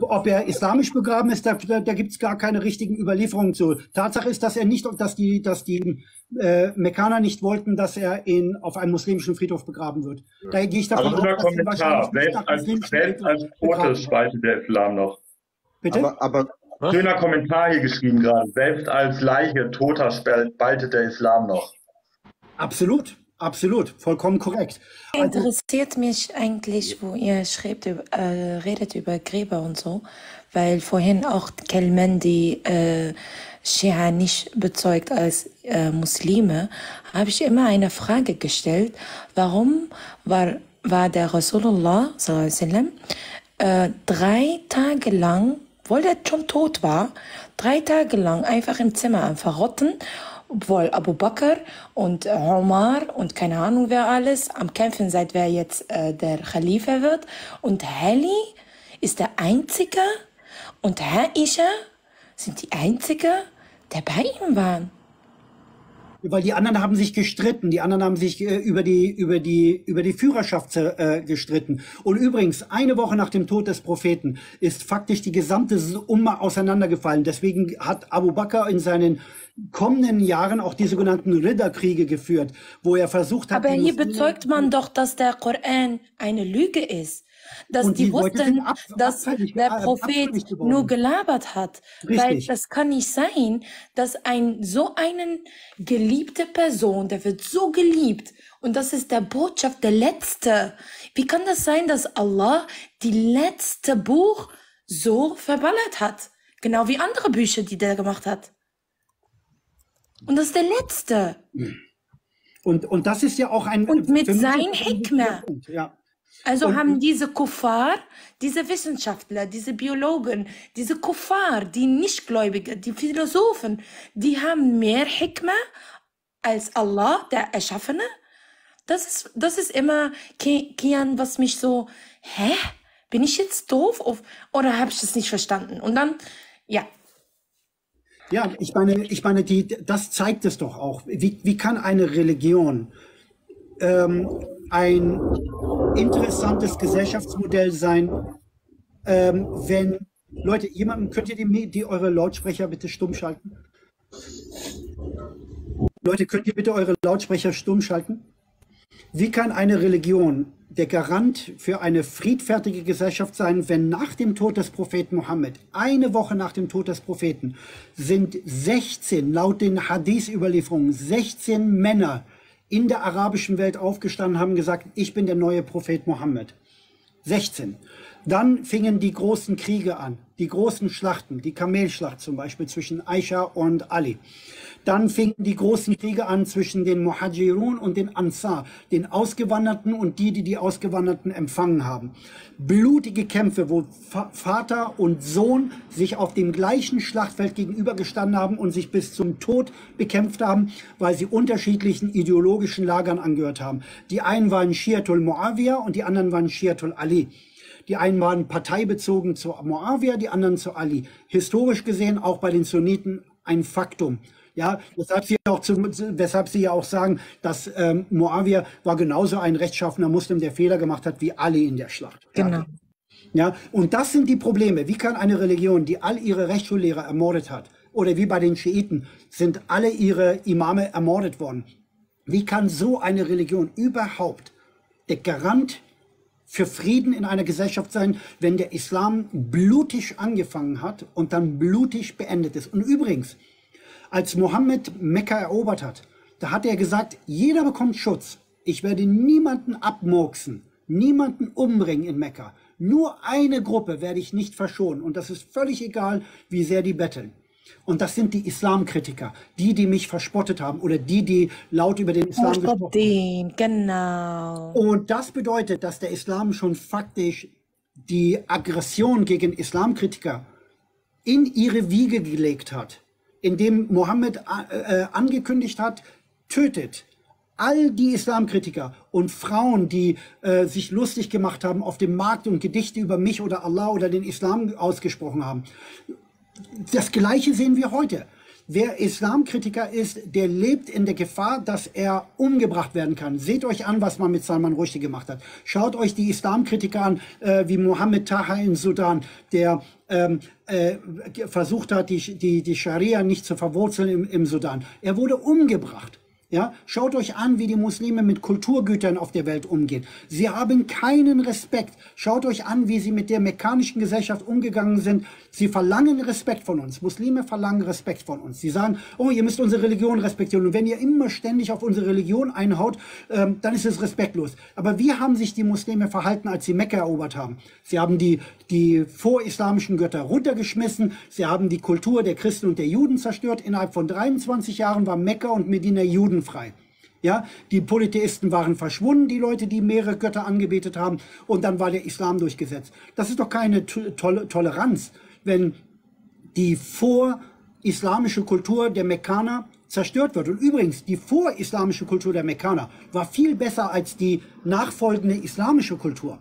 Ob er islamisch begraben ist, da gibt es gar keine richtigen Überlieferungen zu. Tatsache ist, dass er nicht, dass die Mekkaner nicht wollten, dass er auf einem muslimischen Friedhof begraben wird. Da gehe ich davon aus, dass er wahrscheinlich selbst als Tote spaltet der Islam noch. Bitte? Aber schöner Kommentar hier geschrieben gerade. Selbst als Leiche Toter spaltet der Islam noch. Absolut. Absolut, vollkommen korrekt. Interessiert mich eigentlich, wo ihr schreibt, redet über Gräber und so, weil vorhin auch Kelmendi Shia nicht bezeugt als Muslime, habe ich immer eine Frage gestellt, warum war der Rasulullah sallallahu alaihi wasallam 3 Tage lang, obwohl er schon tot war, 3 Tage lang einfach im Zimmer am Verrotten, obwohl Abu Bakr und Omar und keine Ahnung wer alles am Kämpfen seid, wer jetzt der Khalifa wird. Und Ali ist der Einzige und Aisha sind die Einzige, der bei ihm waren. Weil die anderen haben sich gestritten, die anderen haben sich über die Führerschaft gestritten. Und übrigens, eine Woche nach dem Tod des Propheten ist faktisch die gesamte Umma auseinandergefallen. Deswegen hat Abu Bakr in seinen kommenden Jahren auch die sogenannten Ridderkriege geführt, wo er versucht hat... Aber hier bezeugt man doch, dass der Koran eine Lüge ist. Dass die wussten, dass der Prophet nur gelabert hat. Richtig. Weil das kann nicht sein, dass so eine geliebte Person, der wird so geliebt, und das ist der Botschaft, der letzte. Wie kann das sein, dass Allah die letzte Buch so verballert hat? Genau wie andere Bücher, die der gemacht hat. Und das ist der letzte. Und das ist ja auch ein... Und mit seinen Hikmah. Ja. Also haben diese Kuffar, diese Wissenschaftler, diese Biologen, diese Kuffar, die Nichtgläubigen, die Philosophen, die haben mehr Hikmah als Allah, der Erschaffene. Das ist immer, Kian, was mich so, hä? Bin ich jetzt doof oder habe ich das nicht verstanden? Und dann, ja. Ja, ich meine das zeigt es doch auch. Wie kann eine Religion ein interessantes Gesellschaftsmodell sein, wenn... Leute, könnt ihr eure Lautsprecher bitte stumm schalten? Leute, könnt ihr bitte eure Lautsprecher stumm schalten? Wie kann eine Religion der Garant für eine friedfertige Gesellschaft sein, wenn nach dem Tod des Propheten Mohammed, eine Woche nach dem Tod des Propheten, sind 16, laut den Hadith-Überlieferungen, 16 Männer in der arabischen Welt aufgestanden, haben gesagt, ich bin der neue Prophet Mohammed. 16. Dann fingen die großen Kriege an, die großen Schlachten, die Kamelschlacht zum Beispiel zwischen Aisha und Ali. Dann fingen die großen Kriege an zwischen den Muhajirun und den Ansar, den Ausgewanderten und die Ausgewanderten empfangen haben. Blutige Kämpfe, wo Vater und Sohn sich auf dem gleichen Schlachtfeld gegenübergestanden haben und sich bis zum Tod bekämpft haben, weil sie unterschiedlichen ideologischen Lagern angehört haben. Die einen waren Schiatul Muawiyah und die anderen waren Schiatul Ali. Die einen waren parteibezogen zu Muawiyah, die anderen zu Ali. Historisch gesehen auch bei den Sunniten ein Faktum. Ja, weshalb sie ja auch sagen, dass Muawiyah war genauso ein rechtschaffener Muslim, der Fehler gemacht hat, wie Ali in der Schlacht. Genau. Ja, und das sind die Probleme. Wie kann eine Religion, die all ihre Rechtsschullehrer ermordet hat, oder wie bei den Schiiten, sind alle ihre Imame ermordet worden? Wie kann so eine Religion überhaupt der Garant für Frieden in einer Gesellschaft sein, wenn der Islam blutig angefangen hat und dann blutig beendet ist? Und übrigens, als Mohammed Mekka erobert hat, da hat er gesagt, jeder bekommt Schutz. Ich werde niemanden abmurksen, niemanden umbringen in Mekka. Nur eine Gruppe werde ich nicht verschonen. Und das ist völlig egal, wie sehr die betteln. Und das sind die Islamkritiker, die mich verspottet haben oder die laut über den Islam gesprochen haben. Genau. Und das bedeutet, dass der Islam schon faktisch die Aggression gegen Islamkritiker in ihre Wiege gelegt hat, indem Mohammed angekündigt hat, tötet all die Islamkritiker und Frauen, die sich lustig gemacht haben auf dem Markt und Gedichte über mich oder Allah oder den Islam ausgesprochen haben. Das Gleiche sehen wir heute. Wer Islamkritiker ist, der lebt in der Gefahr, dass er umgebracht werden kann. Seht euch an, was man mit Salman Rushdie gemacht hat. Schaut euch die Islamkritiker an, wie Mohammed Taha in Sudan, der versucht hat, die Scharia nicht zu verwurzeln im Sudan. Er wurde umgebracht. Ja? Schaut euch an, wie die Muslime mit Kulturgütern auf der Welt umgehen. Sie haben keinen Respekt. Schaut euch an, wie sie mit der mekkanischen Gesellschaft umgegangen sind. Sie verlangen Respekt von uns. Muslime verlangen Respekt von uns. Sie sagen, oh, ihr müsst unsere Religion respektieren. Und wenn ihr immer ständig auf unsere Religion einhaut, dann ist es respektlos. Aber wie haben sich die Muslime verhalten, als sie Mekka erobert haben? Sie haben die vorislamischen Götter runtergeschmissen. Sie haben die Kultur der Christen und der Juden zerstört. Innerhalb von 23 Jahren war Mekka und Medina judenfrei. Ja, die Polytheisten waren verschwunden, die Leute, die mehrere Götter angebetet haben. Und dann war der Islam durchgesetzt. Das ist doch keine Toleranz, wenn die vorislamische Kultur der Mekkaner zerstört wird. Und übrigens, die vorislamische Kultur der Mekkaner war viel besser als die nachfolgende islamische Kultur.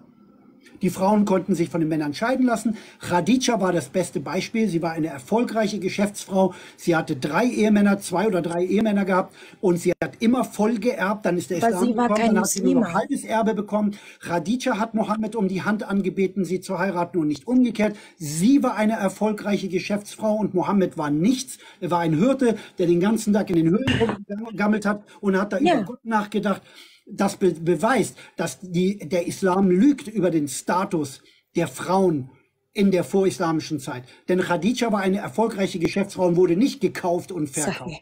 Die Frauen konnten sich von den Männern scheiden lassen. Khadija war das beste Beispiel. Sie war eine erfolgreiche Geschäftsfrau. Sie hatte zwei oder drei Ehemänner gehabt. Und sie hat immer voll geerbt. Dann ist der Islam gekommen, dann hat sie nur ein halbes Erbe bekommen. Khadija hat Mohammed um die Hand angebeten, sie zu heiraten und nicht umgekehrt. Sie war eine erfolgreiche Geschäftsfrau und Mohammed war nichts. Er war ein Hirte, der den ganzen Tag in den Höhlen rumgegammelt hat und hat da über Gott nachgedacht. Das beweist, dass der Islam lügt über den Status der Frauen in der vorislamischen Zeit. Denn Khadija war eine erfolgreiche Geschäftsfrau und wurde nicht gekauft und verkauft.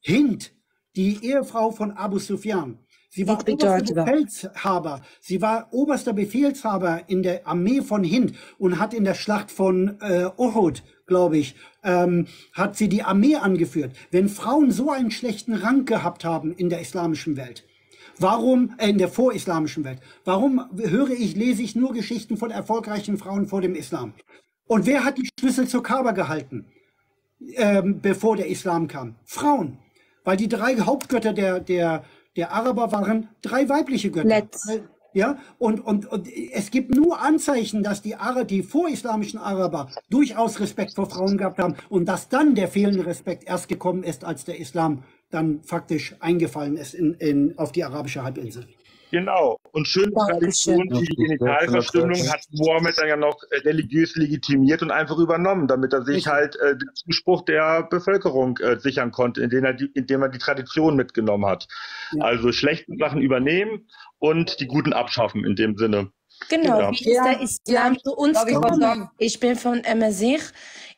Hind, die Ehefrau von Abu Sufyan, sie war oberster Befehlshaber. Sie war oberster Befehlshaber in der Armee von Hind und hat in der Schlacht von Uhud, glaube ich, hat sie die Armee angeführt. Wenn Frauen so einen schlechten Rang gehabt haben in der islamischen Welt, warum, in der vorislamischen Welt, warum höre ich, lese ich nur Geschichten von erfolgreichen Frauen vor dem Islam? Und wer hat die Schlüssel zur Kaaba gehalten, bevor der Islam kam? Frauen. Weil die drei Hauptgötter der Araber waren drei weibliche Götter. Ja, und es gibt nur Anzeichen, dass die vorislamischen Araber durchaus Respekt vor Frauen gehabt haben und dass dann der fehlende Respekt erst gekommen ist, als der Islam dann faktisch eingefallen ist auf die arabische Halbinsel. Genau. Und schöne Tradition, die Genitalverstümmelung hat Mohammed dann ja noch religiös legitimiert und einfach übernommen, damit er sich halt den Zuspruch der Bevölkerung sichern konnte, indem er die Tradition mitgenommen hat. Ja. Also schlechte Sachen übernehmen und die guten abschaffen in dem Sinne. Genau, ja. Wie ist der Islam zu uns gekommen? Ich bin von Amazigh,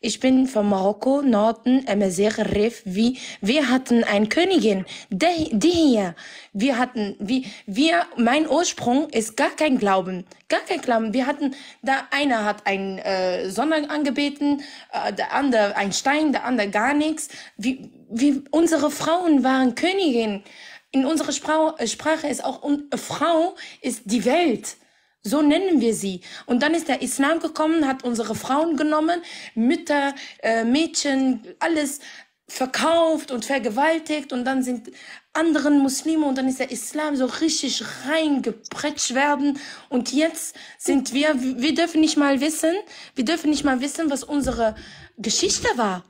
ich bin von Marokko, Norden, Amazigh, Rif. Wir hatten eine Königin, die hier. Mein Ursprung ist gar kein Glauben. Wir hatten, da einer hat einen Sonne angebeten, der andere einen Stein, der andere gar nichts. Unsere Frauen waren Königin. In unserer Sprache ist auch Frau ist die Welt. So nennen wir sie. Und dann ist der Islam gekommen, hat unsere Frauen genommen, Mütter, Mädchen, alles verkauft und vergewaltigt. Und dann sind anderen Muslime und dann ist der Islam so richtig reingepretscht werden. Und jetzt sind wir dürfen nicht mal wissen, was unsere Geschichte war.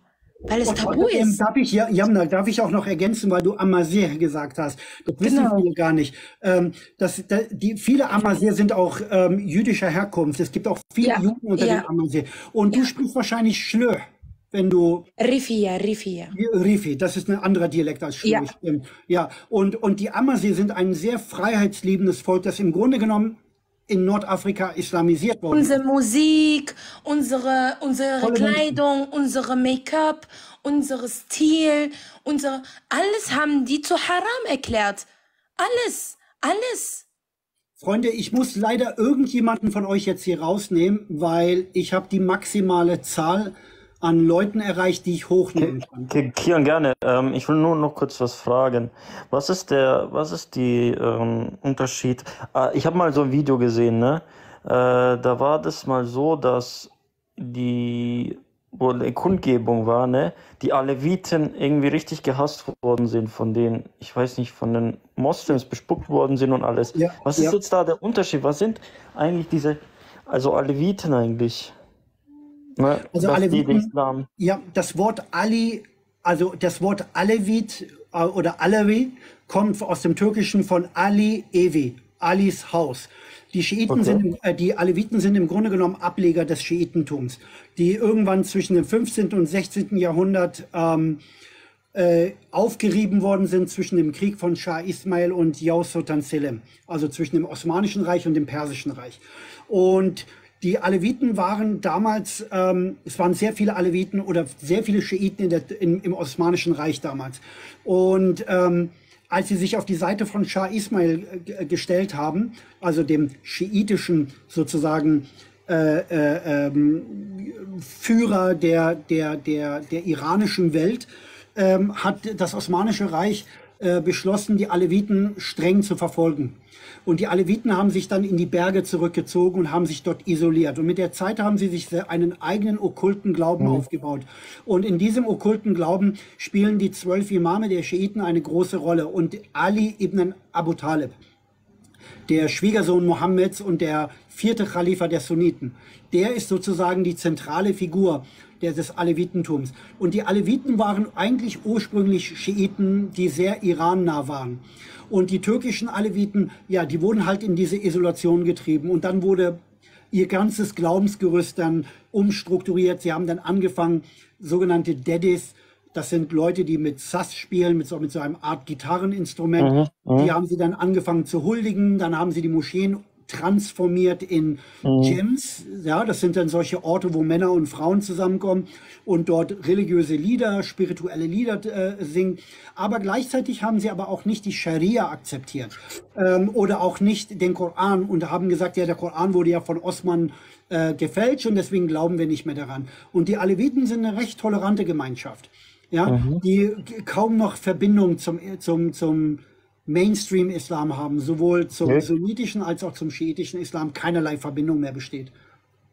Weil es tabu ist. Yamna, darf ich auch noch ergänzen, weil du Amazigh gesagt hast. Das wissen wir gar nicht. Viele Amazigh sind auch jüdischer Herkunft. Es gibt auch viele Juden unter den Amazigh. Und du sprichst wahrscheinlich Schlö, wenn du... Rifi, das ist ein anderer Dialekt als Schlö. Ja. Und die Amazigh sind ein sehr freiheitsliebendes Volk, das im Grunde genommen in Nordafrika islamisiert worden. Unsere Musik, unsere Kleidung, unsere Make-up, unser Stil, alles haben die zu Haram erklärt. Alles. Freunde, ich muss leider irgendjemanden von euch jetzt hier rausnehmen, weil ich habe die maximale Zahl an Leuten erreicht, die ich hochnehmen kann. Kian, gerne. Ich will nur noch kurz was fragen. Was ist der Unterschied? Ich habe mal so ein Video gesehen, ne? Da war das mal so, dass wo eine Kundgebung war, ne? Die Aleviten irgendwie richtig gehasst worden sind von den, ich weiß nicht, von den Moslems bespuckt worden sind und alles. Ja, was ist jetzt da der Unterschied? Was sind eigentlich also Aleviten eigentlich? Ne, also Aleviten, das Wort Ali, also das Wort Alevit oder Alevi kommt aus dem Türkischen von Ali Evi, Alis Haus. Die Schiiten die Aleviten sind im Grunde genommen Ableger des Schiitentums, die irgendwann zwischen dem 15. und 16. Jahrhundert aufgerieben worden sind zwischen dem Krieg von Shah Ismail und Yavuz Sultan Selim, also zwischen dem Osmanischen Reich und dem Persischen Reich. Und die Aleviten waren damals, es waren sehr viele Aleviten oder sehr viele Schiiten im Osmanischen Reich damals. Und als sie sich auf die Seite von Shah Ismail gestellt haben, also dem schiitischen sozusagen Führer der iranischen Welt, hat das Osmanische Reich beschlossen, die Aleviten streng zu verfolgen. Und die Aleviten haben sich dann in die Berge zurückgezogen und haben sich dort isoliert. Und mit der Zeit haben sie sich einen eigenen okkulten Glauben aufgebaut. Und in diesem okkulten Glauben spielen die 12 Imame der Schiiten eine große Rolle. Und Ali ibn Abu Talib, der Schwiegersohn Mohammeds und der 4. Khalifa der Sunniten, der ist sozusagen die zentrale Figur des Alevitentums. Und die Aleviten waren eigentlich ursprünglich Schiiten, die sehr irannah waren. Und die türkischen Aleviten, ja, die wurden halt in diese Isolation getrieben. Und dann wurde ihr ganzes Glaubensgerüst dann umstrukturiert. Sie haben dann angefangen, sogenannte Dedis, das sind Leute, die mit Saz spielen, mit so einem Art Gitarreninstrument. Die haben sie dann angefangen zu huldigen. Dann haben sie die Moscheen transformiert in Gyms, ja, das sind dann solche Orte, wo Männer und Frauen zusammenkommen und dort religiöse Lieder, spirituelle Lieder singen, aber gleichzeitig haben sie aber auch nicht die Scharia akzeptiert oder auch nicht den Koran und haben gesagt, ja, der Koran wurde ja von Osman gefälscht und deswegen glauben wir nicht mehr daran. Und die Aleviten sind eine recht tolerante Gemeinschaft, ja, die kaum noch Verbindung zum Mainstream-Islam haben, sowohl zum sunnitischen als auch zum schiitischen Islam keinerlei Verbindung mehr besteht.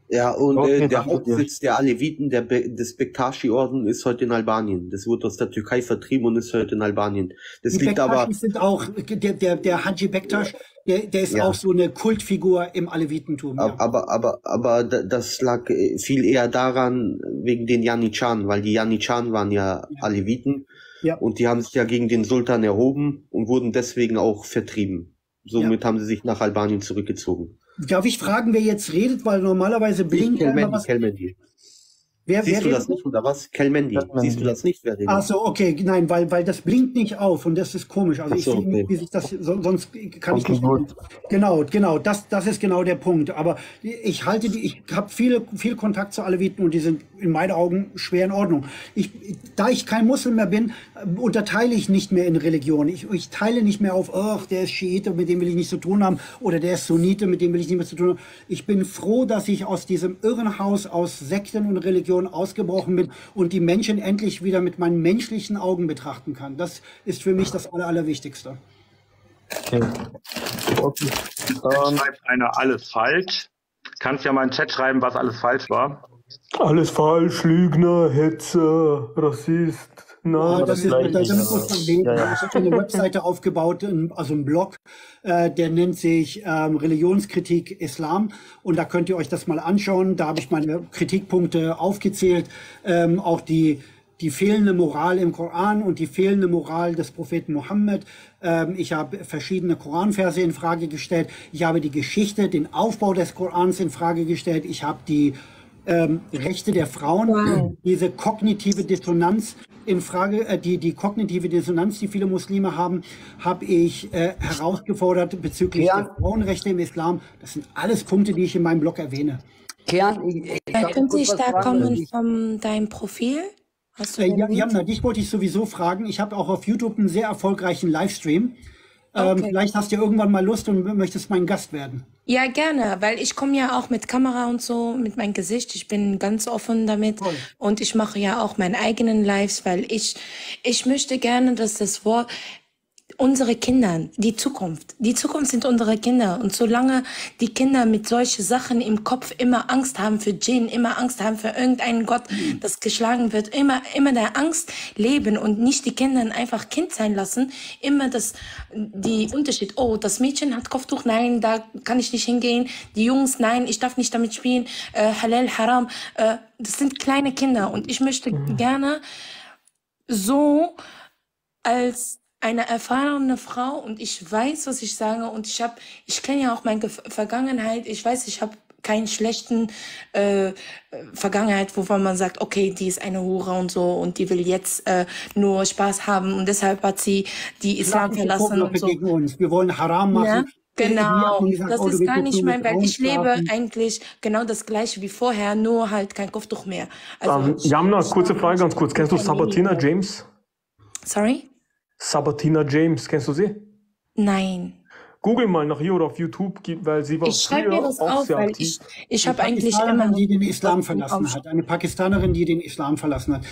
Ja, und der Hauptsitz der Aleviten des Bektashi-Orden ist heute in Albanien. Das wurde aus der Türkei vertrieben und ist heute in Albanien. Das die liegt aber sind auch, der Haji Bektash, der ist auch so eine Kultfigur im Alevitentum. Ja. Aber das lag viel eher daran, wegen den Janitscharen, weil die Janitscharen waren ja Aleviten. Ja. Und die haben sich ja gegen den Sultan erhoben und wurden deswegen auch vertrieben. Somit haben sie sich nach Albanien zurückgezogen. Darf ich fragen, wer jetzt redet? Weil normalerweise blinkt immer was. Kelmendi. Siehst du das nicht, oder was? Kelmendi. Siehst du das nicht, wer redet? Ach so, okay, nein, weil das blinkt nicht auf und das ist komisch. Also ich sehe nicht, wie sich das, sonst kann ich nicht. Genau, das ist genau der Punkt. Aber ich habe viel Kontakt zu Aleviten und die sind in meinen Augen schwer in Ordnung. Da ich kein Muslim mehr bin, unterteile ich nicht mehr in Religionen. Ich teile nicht mehr auf, ach, der ist Schiite, mit dem will ich nichts zu tun haben, oder der ist Sunnite, mit dem will ich nichts mehr zu tun haben. Ich bin froh, dass ich aus diesem Irrenhaus, aus Sekten und Religionen ausgebrochen bin und die Menschen endlich wieder mit meinen menschlichen Augen betrachten kann. Das ist für mich das Allerwichtigste. Okay. Schreibt einer alles falsch. Kannst ja mal in den Chat schreiben, was alles falsch war. Alles falsch, Lügner, Hetzer, Rassist. Nein, das ist ich habe eine Webseite aufgebaut, also einen Blog, der nennt sich Religionskritik Islam und da könnt ihr euch das mal anschauen. Da habe ich meine Kritikpunkte aufgezählt, auch die fehlende Moral im Koran und die fehlende Moral des Propheten Mohammed. Ich habe verschiedene Koranverse in Frage gestellt. Ich habe die Geschichte, den Aufbau des Korans in Frage gestellt. Ich habe die Rechte der Frauen, diese kognitive Dissonanz in Frage, die kognitive Dissonanz, die viele Muslime haben, habe ich herausgefordert bezüglich der Frauenrechte im Islam. Das sind alles Punkte, die ich in meinem Blog erwähne. Könnte ich da kommen von deinem Profil? Yamna, dich wollte ich sowieso fragen. Ich habe auch auf YouTube einen sehr erfolgreichen Livestream. Vielleicht hast du ja irgendwann mal Lust und möchtest mein Gast werden. Ja, gerne, weil ich komme ja auch mit Kamera und so, mit meinem Gesicht. Ich bin ganz offen damit und ich mache ja auch meine eigenen Lives, weil ich möchte gerne, dass das Wort unsere Kinder, die Zukunft sind unsere Kinder und solange die Kinder mit solchen Sachen im Kopf immer Angst haben für Djinn, immer Angst haben für irgendeinen Gott, das geschlagen wird, immer der Angst leben und nicht die Kinder einfach Kind sein lassen, immer die Unterschied, oh, das Mädchen hat Kopftuch, nein, da kann ich nicht hingehen, die Jungs, nein, ich darf nicht damit spielen, Halal, Haram, das sind kleine Kinder und ich möchte gerne so als eine erfahrene Frau und ich weiß, was ich sage und ich kenne ja auch meine Vergangenheit, ich weiß, ich habe keinen schlechten Vergangenheit, wovon man sagt, okay, die ist eine Hure und so und die will jetzt nur Spaß haben und deshalb hat sie die Islam verlassen und so. Wir wollen Haram machen. Ja? Genau, das ist gar nicht mein Werk. Ich lebe eigentlich genau das Gleiche wie vorher, nur halt kein Kopftuch mehr. Also Yamna, kurze Frage ganz kurz. Kennst du Sabatina James? Sorry? Sabatina James, kennst du sie? Nein. Google mal nach ihr oder auf YouTube, weil sie war Ich habe eigentlich immer die den Islam verlassen hat. Eine Pakistanerin, die den Islam verlassen hat.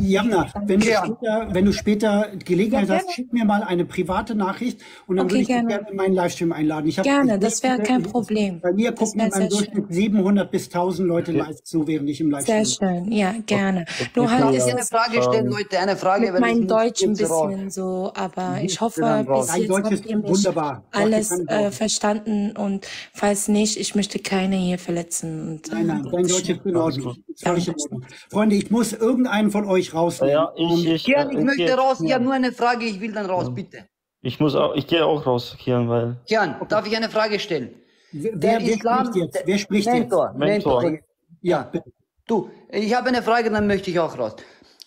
Yamna, wenn du später Gelegenheit hast, schick mir mal eine private Nachricht und dann würde ich dich gerne in meinen Livestream einladen. Ich gerne, das wäre kein Problem. Bei mir gucken im Durchschnitt 700 bis 1000 Leute live zu, während ich im Livestream bin. Sehr schön, ja, gerne. Nur halt ist eine Frage stellen, Leute, eine Frage. Mein Deutsch ein bisschen so, aber ich hoffe, bis jetzt habt ihr mich wunderbar alles verstanden und falls nicht, ich möchte keine hier verletzen. Und, nein, nein, dein Deutsch ist in Ordnung. Freunde, ich muss irgendeinen von euch rausnehmen. Ja, ich möchte raus, Kian, nur eine Frage, ich will dann raus, bitte. Ich gehe auch raus, Kian, weil... Kian, darf ich eine Frage stellen? Wer spricht jetzt? Mentor. Ja, bitte. Du, ich habe eine Frage, dann möchte ich auch raus.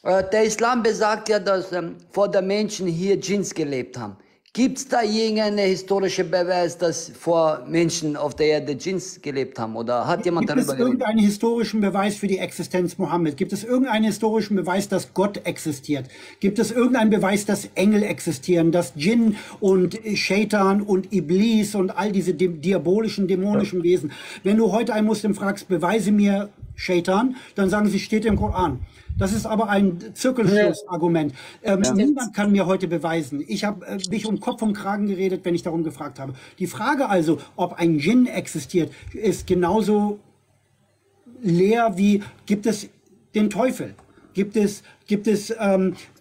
Der Islam besagt ja, dass vor den Menschen hier Djinns gelebt haben. Gibt es da irgendeinen historischen Beweis, dass vor Menschen auf der Erde Djinns gelebt haben? Oder hat jemand darüber geredet? Gibt es irgendeinen historischen Beweis für die Existenz Mohammed? Gibt es irgendeinen historischen Beweis, dass Gott existiert? Gibt es irgendeinen Beweis, dass Engel existieren? Dass Djinn und Shaitan und Iblis und all diese diabolischen, dämonischen Wesen. Wenn du heute einen Muslim fragst, beweise mir Shaitan, dann sagen sie, steht im Koran. Das ist aber ein Zirkelschlussargument. Niemand kann mir heute beweisen. Ich habe mich um Kopf und Kragen geredet, wenn ich darum gefragt habe. Die Frage also, ob ein Djinn existiert, ist genauso leer wie, gibt es den Teufel? Gibt es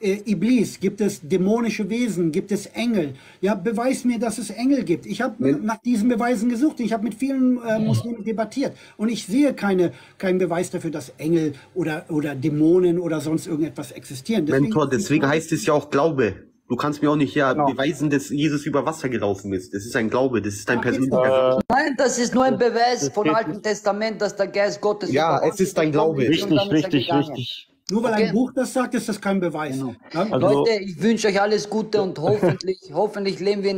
Iblis? Gibt es dämonische Wesen? Gibt es Engel? Ja, beweis mir, dass es Engel gibt. Ich habe nach diesen Beweisen gesucht. Ich habe mit vielen Muslimen debattiert. Und ich sehe keinen Beweis dafür, dass Engel oder Dämonen oder sonst irgendetwas existieren. Deswegen, Mentor, deswegen heißt es ja auch Glaube. Du kannst mir auch nicht beweisen, dass Jesus über Wasser gelaufen ist. Das ist ein Glaube, das ist dein persönlicher. Nein, das ist nur ein Beweis vom Alten Testament, dass der Geist Gottes über Wasser gelaufen ist. Ja, es ist dein Glaube. Richtig. Nur weil ein Buch das sagt, ist das kein Beweis. Genau. Also, Leute, ich wünsche euch alles Gute und hoffentlich leben wir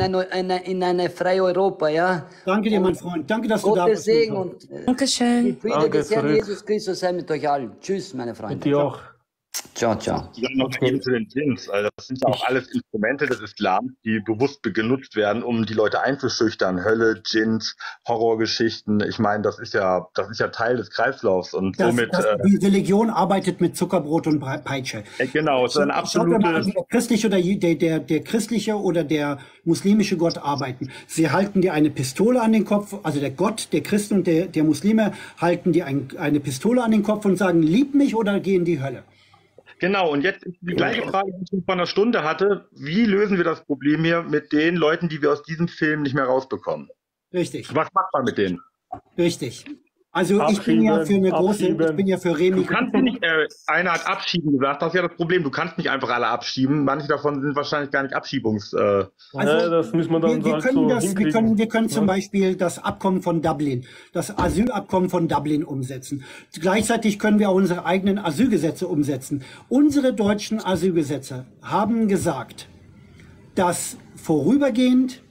in einer freien Europa, ja? Danke dir, mein Freund. Danke, dass du da bist. Segen und Dankeschön. Die Friede des Herrn Jesus Christus sei mit euch allen. Tschüss, meine Freunde. Mit dir auch. Ciao, ciao. Ja, noch zu den Djinns. Also das sind ja auch alles Instrumente des Islam, die bewusst genutzt werden, um die Leute einzuschüchtern. Hölle, Djinns, Horrorgeschichten. Ich meine, das ist ja Teil des Kreislaufs und somit. Die Religion arbeitet mit Zuckerbrot und Peitsche. Genau, es ist ein absolutes. Der christliche oder der muslimische Gott arbeiten. Sie halten dir eine Pistole an den Kopf, also der Gott, der Christen und der Muslime halten dir eine Pistole an den Kopf und sagen, lieb mich oder geh in die Hölle. Genau, und jetzt die gleiche Frage, die ich vor einer Stunde hatte. Wie lösen wir das Problem hier mit den Leuten, die wir aus diesem Film nicht mehr rausbekommen? Richtig. Was macht man mit denen? Richtig. Also abschieben, ich bin ja für Remi. Du kannst nicht, einer hat abschieben gesagt, das ist ja das Problem, du kannst nicht einfach alle abschieben, manche davon sind wahrscheinlich gar nicht abschiebungs... Also, das müssen wir dann wir können zum Beispiel das Abkommen von Dublin, das Asylabkommen von Dublin umsetzen. Gleichzeitig können wir auch unsere eigenen Asylgesetze umsetzen. Unsere deutschen Asylgesetze haben gesagt, dass vorübergehend...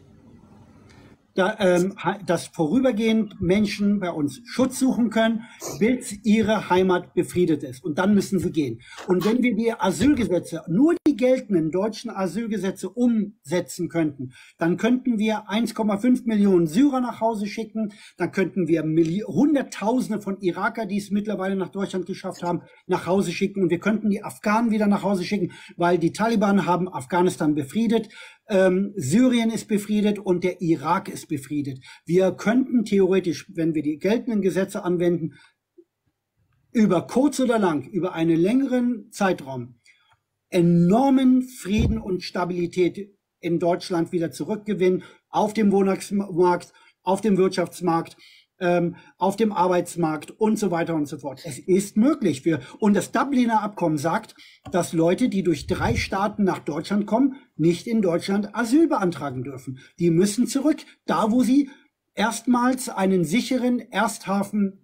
dass vorübergehend Menschen bei uns Schutz suchen können, bis ihre Heimat befriedet ist. Und dann müssen sie gehen. Und wenn wir die Asylgesetze, nur die geltenden deutschen Asylgesetze umsetzen könnten, dann könnten wir 1,5 Millionen Syrer nach Hause schicken, dann könnten wir Hunderttausende von Irakern, die es mittlerweile nach Deutschland geschafft haben, nach Hause schicken. Und wir könnten die Afghanen wieder nach Hause schicken, weil die Taliban haben Afghanistan befriedet. Syrien ist befriedet und der Irak ist befriedet. Wir könnten theoretisch, wenn wir die geltenden Gesetze anwenden, über kurz oder lang, über einen längeren Zeitraum, enormen Frieden und Stabilität in Deutschland wieder zurückgewinnen, auf dem Wohnungsmarkt, auf dem Wirtschaftsmarkt, auf dem Arbeitsmarkt und so weiter und so fort. Es ist möglich. Und das Dubliner Abkommen sagt, dass Leute, die durch 3 Staaten nach Deutschland kommen, nicht in Deutschland Asyl beantragen dürfen. Die müssen zurück, da wo sie erstmals einen sicheren Ersthafen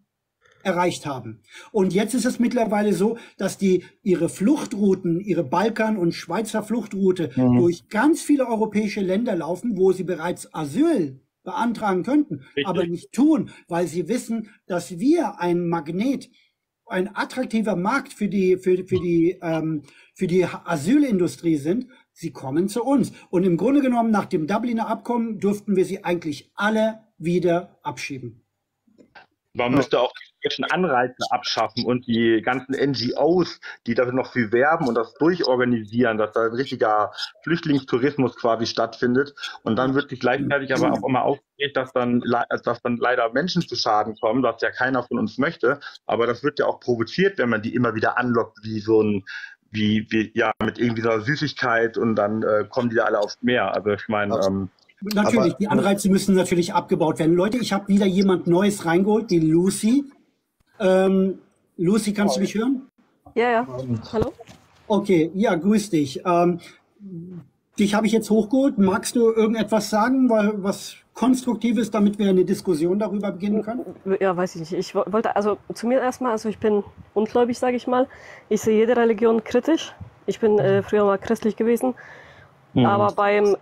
erreicht haben. Und jetzt ist es mittlerweile so, dass die ihre Fluchtrouten, ihre Balkan- und Schweizer Fluchtroute durch ganz viele europäische Länder laufen, wo sie bereits Asyl beantragen könnten, aber nicht tun, weil sie wissen, dass wir ein Magnet, ein attraktiver Markt für die Asylindustrie sind. Sie kommen zu uns. Und im Grunde genommen, nach dem Dubliner Abkommen dürften wir sie eigentlich alle wieder abschieben. Man müsste auch die deutschen Anreize abschaffen und die ganzen NGOs, die dafür noch viel werben und das durchorganisieren, dass da ein richtiger Flüchtlingstourismus quasi stattfindet. Und dann wird sich gleichzeitig aber auch immer aufgeregt, dass dann leider Menschen zu Schaden kommen, was ja keiner von uns möchte. Aber das wird ja auch provoziert, wenn man die immer wieder anlockt, wie so ein, mit irgendwie einer Süßigkeit, und dann kommen die ja alle aufs Meer. Also ich meine... Natürlich, die Anreize müssen natürlich abgebaut werden. Leute, ich habe wieder jemand Neues reingeholt, die Lucy. Lucy, kannst du mich hören? Ja, ja. Hallo? Okay, ja, grüß dich. Dich habe ich jetzt hochgeholt. Magst du irgendetwas sagen, was Konstruktives, damit wir eine Diskussion darüber beginnen können? Ja, weiß ich nicht. Ich wollte, also zu mir erstmal, also ich bin ungläubig, sage ich mal. Ich sehe jede Religion kritisch. Ich bin früher mal christlich gewesen. Ja. Aber beim...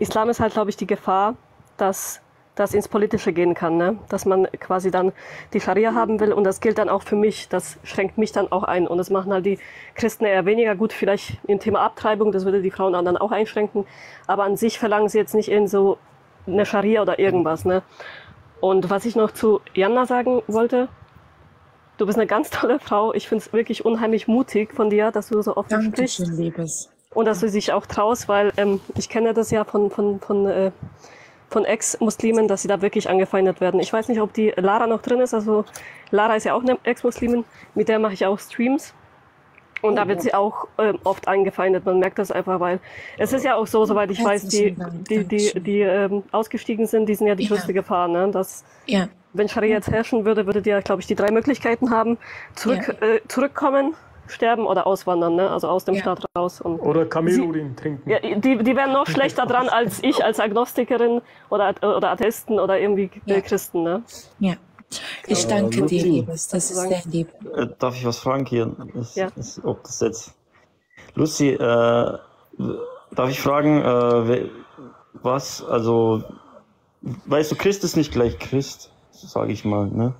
Islam ist halt, glaube ich, die Gefahr, dass das ins Politische gehen kann, ne? Dass man quasi dann die Scharia haben will, und das gilt dann auch für mich, das schränkt mich dann auch ein, und das machen halt die Christen eher weniger gut, vielleicht im Thema Abtreibung, das würde die Frauen dann auch einschränken, aber an sich verlangen sie jetzt nicht in so eine Scharia oder irgendwas, ne? Und was ich noch zu Yamna sagen wollte, du bist eine ganz tolle Frau, ich finde es wirklich unheimlich mutig von dir, dass du so offen sprichst. Dankeschön, Liebes. Und dass du dich auch traust, weil ich kenne das ja von Ex-Muslimen, dass sie da wirklich angefeindet werden. Ich weiß nicht, ob die Lara noch drin ist. Also Lara ist ja auch eine Ex-Muslimin, mit der mache ich auch Streams. Und da wird sie auch oft angefeindet. Man merkt das einfach, weil es ist ja auch so, soweit ich weiß, die ausgestiegen sind, die sind ja die größte Gefahr. Ne? Dass, wenn Scharia jetzt herrschen würde, würdet ihr, glaube ich, die drei Möglichkeiten haben. Zurückkommen, sterben oder auswandern, ne? Also aus dem Staat raus. Und oder Kamelodin trinken. Ja, die wären noch schlechter dran als ich, als Agnostikerin oder Atheisten oder irgendwie Christen. Ne? Ja, ich danke dir, Liebes. Das ist sehr lieb. Darf ich was fragen, Kian? Ob das jetzt... Lucy, darf ich fragen, was, also... Weißt du, Christ ist nicht gleich Christ, sage ich mal, ne?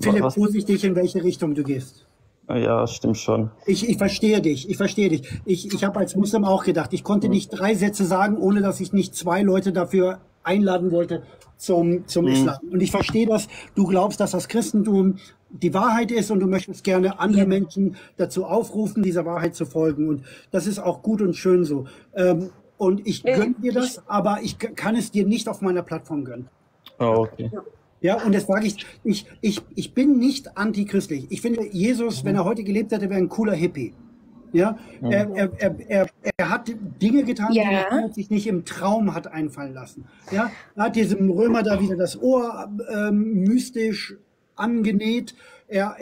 Philipp, vorsichtig, in welche Richtung du gehst. Ja, stimmt schon. Ich verstehe dich, ich verstehe dich. Ich habe als Muslim auch gedacht, ich konnte nicht drei Sätze sagen, ohne dass ich nicht zwei Leute dafür einladen wollte zum Islam. Und ich verstehe das, du glaubst, dass das Christentum die Wahrheit ist und du möchtest gerne andere Menschen dazu aufrufen, dieser Wahrheit zu folgen. Und das ist auch gut und schön so. Und ich gönne dir das, aber ich kann es dir nicht auf meiner Plattform gönnen. Oh, okay. Ja, und das sage ich, ich bin nicht antichristlich. Ich finde, Jesus, wenn er heute gelebt hätte, wäre ein cooler Hippie. Ja, er hat Dinge getan, die er sich nicht im Traum hat einfallen lassen. Ja, er hat diesem Römer da wieder das Ohr mystisch angenäht. Er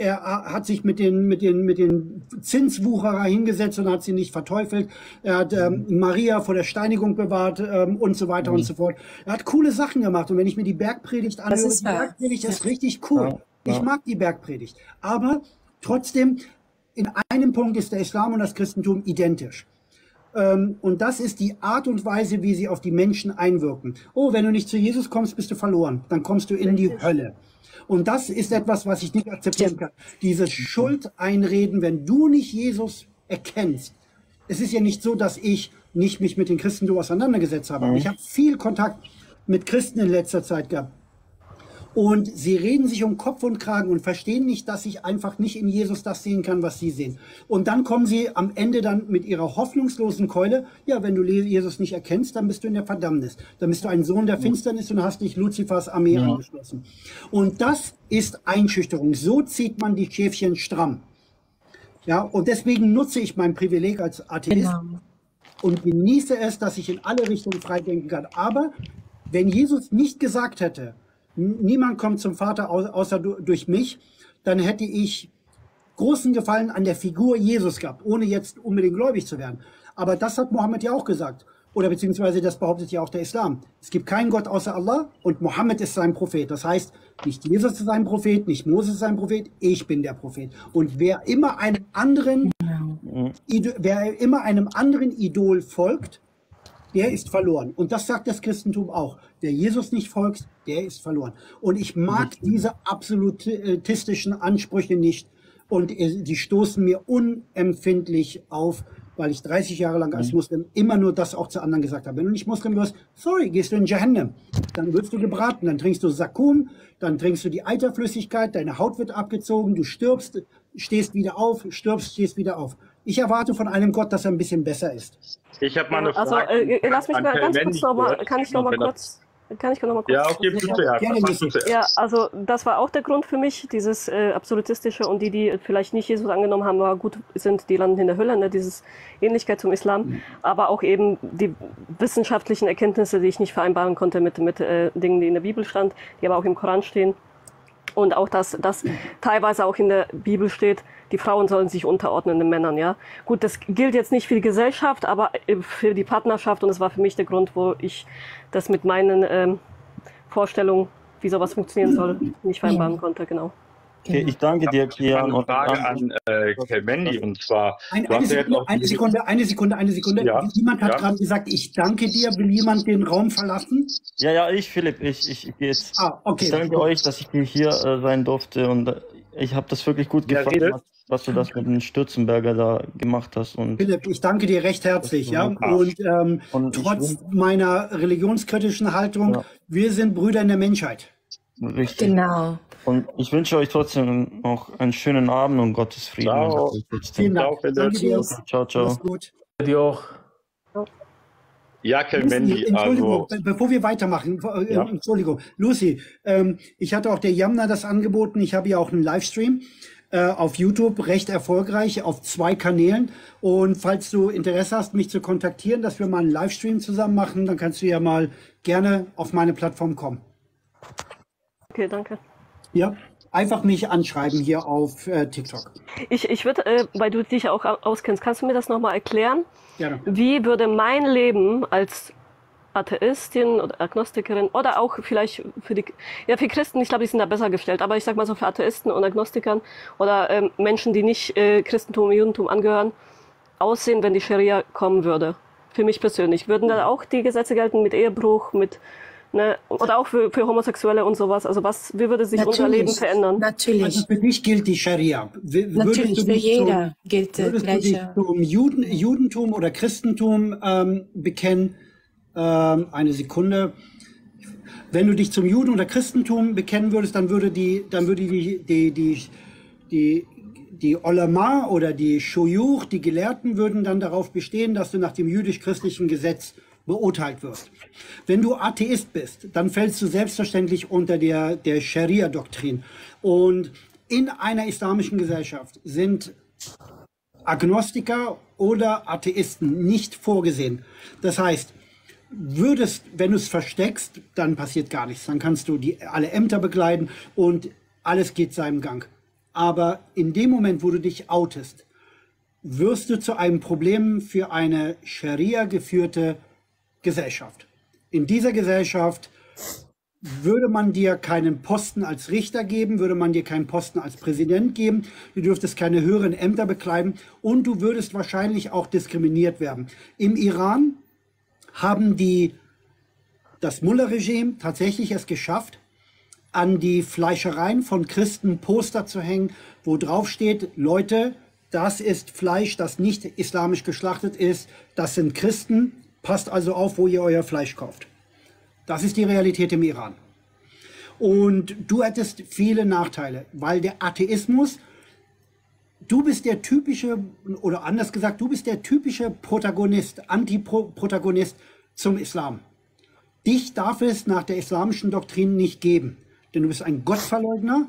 hat sich mit den Zinswucherer hingesetzt und hat sie nicht verteufelt. Er hat Maria vor der Steinigung bewahrt und so weiter und so fort. Er hat coole Sachen gemacht. Und wenn ich mir die Bergpredigt anhöre, die Bergpredigt ist richtig cool. Ja. Ich mag die Bergpredigt. Aber trotzdem, in einem Punkt ist der Islam und das Christentum identisch. Und das ist die Art und Weise, wie sie auf die Menschen einwirken. Oh, wenn du nicht zu Jesus kommst, bist du verloren. Dann kommst du in die Hölle. Und das ist etwas, was ich nicht akzeptieren kann. Dieses Schuldeinreden, wenn du nicht Jesus erkennst. Es ist ja nicht so, dass ich nicht mich mit den Christentum auseinandergesetzt habe. Ich habe viel Kontakt mit Christen in letzter Zeit gehabt. Und sie reden sich um Kopf und Kragen und verstehen nicht, dass ich einfach nicht in Jesus das sehen kann, was sie sehen. Und dann kommen sie am Ende dann mit ihrer hoffnungslosen Keule, ja, wenn du Jesus nicht erkennst, dann bist du in der Verdammnis. Dann bist du ein Sohn der Finsternis und hast dich Luzifers Armee angeschlossen. Und das ist Einschüchterung. So zieht man die Schäfchen stramm. Ja, und deswegen nutze ich mein Privileg als Atheist und genieße es, dass ich in alle Richtungen frei denken kann. Aber wenn Jesus nicht gesagt hätte, niemand kommt zum Vater außer durch mich, dann hätte ich großen Gefallen an der Figur Jesus gehabt, ohne jetzt unbedingt gläubig zu werden. Aber das hat Mohammed ja auch gesagt. Oder beziehungsweise das behauptet ja auch der Islam. Es gibt keinen Gott außer Allah und Mohammed ist sein Prophet. Das heißt, nicht Jesus ist sein Prophet, nicht Moses ist sein Prophet, ich bin der Prophet. Und wer immer einem anderen, Idol folgt, der ist verloren. Und das sagt das Christentum auch. Wer Jesus nicht folgt, der ist verloren. Und ich mag diese absolutistischen Ansprüche nicht. Und die stoßen mir unempfindlich auf, weil ich 30 Jahre lang als Muslim immer nur das auch zu anderen gesagt habe. Wenn du nicht Muslim wirst, sorry, gehst du in Jahannam. Dann wirst du gebraten, dann trinkst du Sakkum, dann trinkst du die Eiterflüssigkeit, deine Haut wird abgezogen, du stirbst, stehst wieder auf, stirbst, stehst wieder auf. Ich erwarte von einem Gott, dass er ein bisschen besser ist. Ich habe mal eine Frage. Also, lass mich mal ganz kurz nochmal, kann ich noch mal kurz... Ja, okay, bitte. Ja, also das war auch der Grund für mich, dieses absolutistische, und die, die vielleicht nicht Jesus angenommen haben, aber gut sind, die landen in der Hölle, ne? Dieses Ähnlichkeit zum Islam, aber auch eben die wissenschaftlichen Erkenntnisse, die ich nicht vereinbaren konnte mit Dingen, die in der Bibel stand, die aber auch im Koran stehen. Und auch, dass teilweise auch in der Bibel steht, die Frauen sollen sich unterordnen den Männern, ja. Gut, das gilt jetzt nicht für die Gesellschaft, aber für die Partnerschaft, und das war für mich der Grund, wo ich das mit meinen Vorstellungen, wie sowas funktionieren soll, nicht vereinbaren konnte, genau. Okay, ich danke dir, Kian. Ich habe eine Frage an Kelmendi, und zwar... Eine Sekunde. Ja, jemand hat gerade gesagt, ich danke dir. Will jemand den Raum verlassen? Ja, ich, Philipp. Ich gehe jetzt. Okay. Ich danke euch, dass ich hier sein durfte, und ich habe das wirklich gut gefallen, was du das mit dem Stürzenberger da gemacht hast. Und Philipp, ich danke dir recht herzlich. Ja? Und trotz meiner religionskritischen Haltung, wir sind Brüder in der Menschheit. Richtig. Genau. Und ich wünsche euch trotzdem noch einen schönen Abend und Gottes Frieden. Ciao. Vielen Dank. Ciao. Gut. Dir auch. Ja, Kelmendi. Entschuldigung, also, bevor wir weitermachen, Entschuldigung, Lucy, ich hatte auch der Yamna das angeboten. Ich habe ja auch einen Livestream auf YouTube, recht erfolgreich, auf 2 Kanälen. Und falls du Interesse hast, mich zu kontaktieren, dass wir mal einen Livestream zusammen machen, dann kannst du ja mal gerne auf meine Plattform kommen. Okay, danke. Ja, einfach mich anschreiben hier auf TikTok. Ich würde, weil du dich auch auskennst, kannst du mir das nochmal erklären? Gerne. Wie würde mein Leben als Atheistin oder Agnostikerin oder auch vielleicht für die, für Christen, ich glaube, die sind da besser gestellt, aber ich sag mal so für Atheisten und Agnostikern oder Menschen, die nicht Christentum und Judentum angehören, aussehen, wenn die Scharia kommen würde? Für mich persönlich. Würden dann auch die Gesetze gelten mit Ehebruch, mit... Ne? Oder auch für Homosexuelle und sowas. Also was, wie würde sich unser Leben verändern? Natürlich. Also für dich gilt die Scharia. Natürlich, für jeder gilt die Gleiche. Würdest du dich zum Judentum oder Christentum bekennen? Eine Sekunde. Wenn du dich zum Juden oder Christentum bekennen würdest, dann würde die Ulama oder die Schujuch, die Gelehrten, würden dann darauf bestehen, dass du nach dem jüdisch-christlichen Gesetz beurteilt wirst. Wenn du Atheist bist, dann fällst du selbstverständlich unter der Scharia-Doktrin. Und in einer islamischen Gesellschaft sind Agnostiker oder Atheisten nicht vorgesehen. Das heißt, wenn du es versteckst, dann passiert gar nichts. Dann kannst du alle Ämter bekleiden und alles geht seinem Gang. Aber in dem Moment, wo du dich outest, wirst du zu einem Problem für eine Scharia-geführte Gesellschaft. In dieser Gesellschaft würde man dir keinen Posten als Richter geben, würde man dir keinen Posten als Präsident geben, du dürftest keine höheren Ämter bekleiden und du würdest wahrscheinlich auch diskriminiert werden. Im Iran haben das Mullah-Regime tatsächlich es geschafft, an die Fleischereien von Christen Poster zu hängen, wo drauf steht, Leute, das ist Fleisch, das nicht islamisch geschlachtet ist, das sind Christen. Passt also auf, wo ihr euer Fleisch kauft. Das ist die Realität im Iran. Und du hättest viele Nachteile, weil der Atheismus, du bist der typische, oder anders gesagt, du bist der typische Protagonist, Antiprotagonist zum Islam. Dich darf es nach der islamischen Doktrin nicht geben, denn du bist ein Gottverleugner,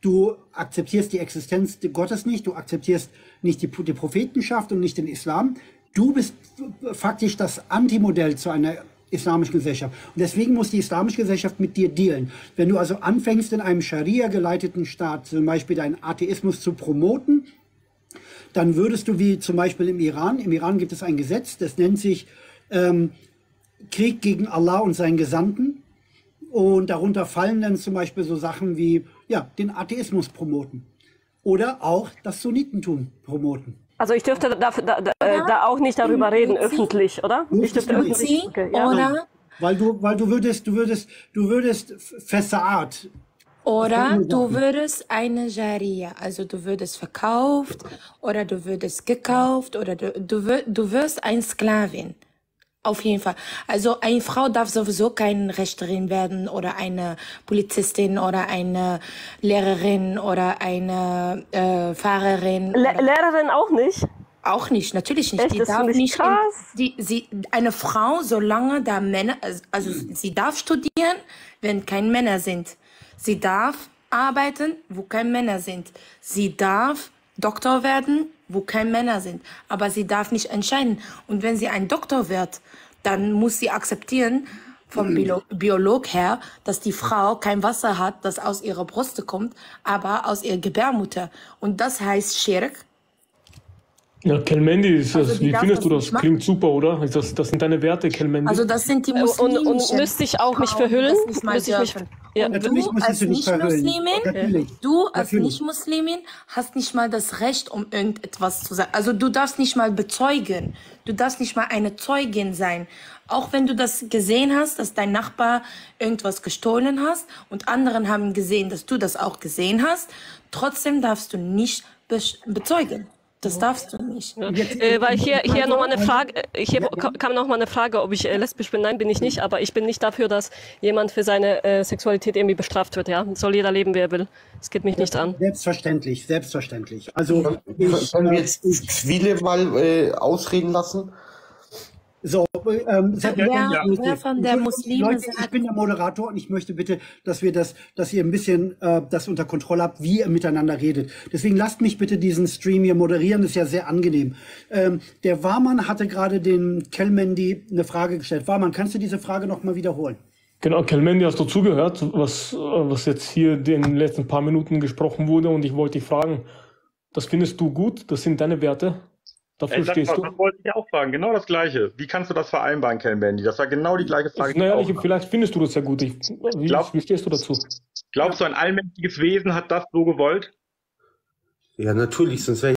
du akzeptierst die Existenz Gottes nicht, du akzeptierst nicht die Prophetenschaft und nicht den Islam. Du bist faktisch das Antimodell zu einer islamischen Gesellschaft. Und deswegen muss die islamische Gesellschaft mit dir dealen. Wenn du also anfängst, in einem Scharia-geleiteten Staat zum Beispiel deinen Atheismus zu promoten, dann würdest du wie zum Beispiel im Iran gibt es ein Gesetz, das nennt sich Krieg gegen Allah und seinen Gesandten. Und darunter fallen dann zum Beispiel so Sachen wie, ja, den Atheismus promoten oder auch das Sunnitentum promoten. Also ich dürfte da auch nicht darüber reden, öffentlich, oder? Ich dürfte öffentlich, okay, ja. Oder? Weil du würdest Fassad. Oder du würdest eine Scharia, also du würdest verkauft oder du würdest gekauft oder du wirst ein Sklavin. Auf jeden Fall. Also eine Frau darf sowieso keine Richterin werden oder eine Polizistin oder eine Lehrerin oder eine Fahrerin. Lehrerin auch nicht? Auch nicht, natürlich nicht. Echt, die darf nicht krass. Eine Frau, solange da Männer, also sie darf studieren, wenn keine Männer sind. Sie darf arbeiten, wo keine Männer sind. Sie darf Doktor werden, wo keine Männer sind. Aber sie darf nicht entscheiden. Und wenn sie ein Doktor wird, dann muss sie akzeptieren, vom Biolog her, dass die Frau kein Wasser hat, das aus ihrer Brust kommt, aber aus ihrer Gebärmutter. Und das heißt Schirk. Ja, Kelmendi, wie findest du das? Klingt super, oder? Das sind deine Werte, Kelmendi. Also das sind die Muslimen. Und müsste ich auch mich verhüllen? Du als Nicht-Muslimin hast nicht mal das Recht, um irgendetwas zu sagen. Also du darfst nicht mal bezeugen. Du darfst nicht mal eine Zeugin sein. Auch wenn du das gesehen hast, dass dein Nachbar irgendwas gestohlen hast und anderen haben gesehen, dass du das auch gesehen hast, trotzdem darfst du nicht bezeugen. Das darfst du nicht. Weil hier nochmal eine Frage, kam nochmal eine Frage, ob ich lesbisch bin. Nein, bin ich nicht, aber ich bin nicht dafür, dass jemand für seine Sexualität irgendwie bestraft wird. Ja? Soll jeder leben, wer will. Es geht mich nicht an. Selbstverständlich, selbstverständlich. Also sollen wir jetzt Quille mal ausreden lassen? So, wer von der Muslime Leute, ich bin der Moderator und ich möchte bitte, dass ihr ein bisschen das unter Kontrolle habt, wie ihr miteinander redet. Deswegen lasst mich bitte diesen Stream hier moderieren, das ist ja sehr angenehm. Der Warmann hatte gerade den Kelmendi eine Frage gestellt. Warmann, kannst du diese Frage nochmal wiederholen? Genau, Kelmendi, hast du zugehört, was jetzt hier in den letzten paar Minuten gesprochen wurde, und ich wollte dich fragen, das findest du gut, das sind deine Werte? Dafür stehst du. Das wollte ich auch fragen, genau das Gleiche. Wie kannst du das vereinbaren, Kelmendi? Das war genau die gleiche Frage. Naja, vielleicht findest du das ja gut. Wie stehst du dazu? Glaubst du, ein allmächtiges Wesen hat das so gewollt? Ja, natürlich, sonst wäre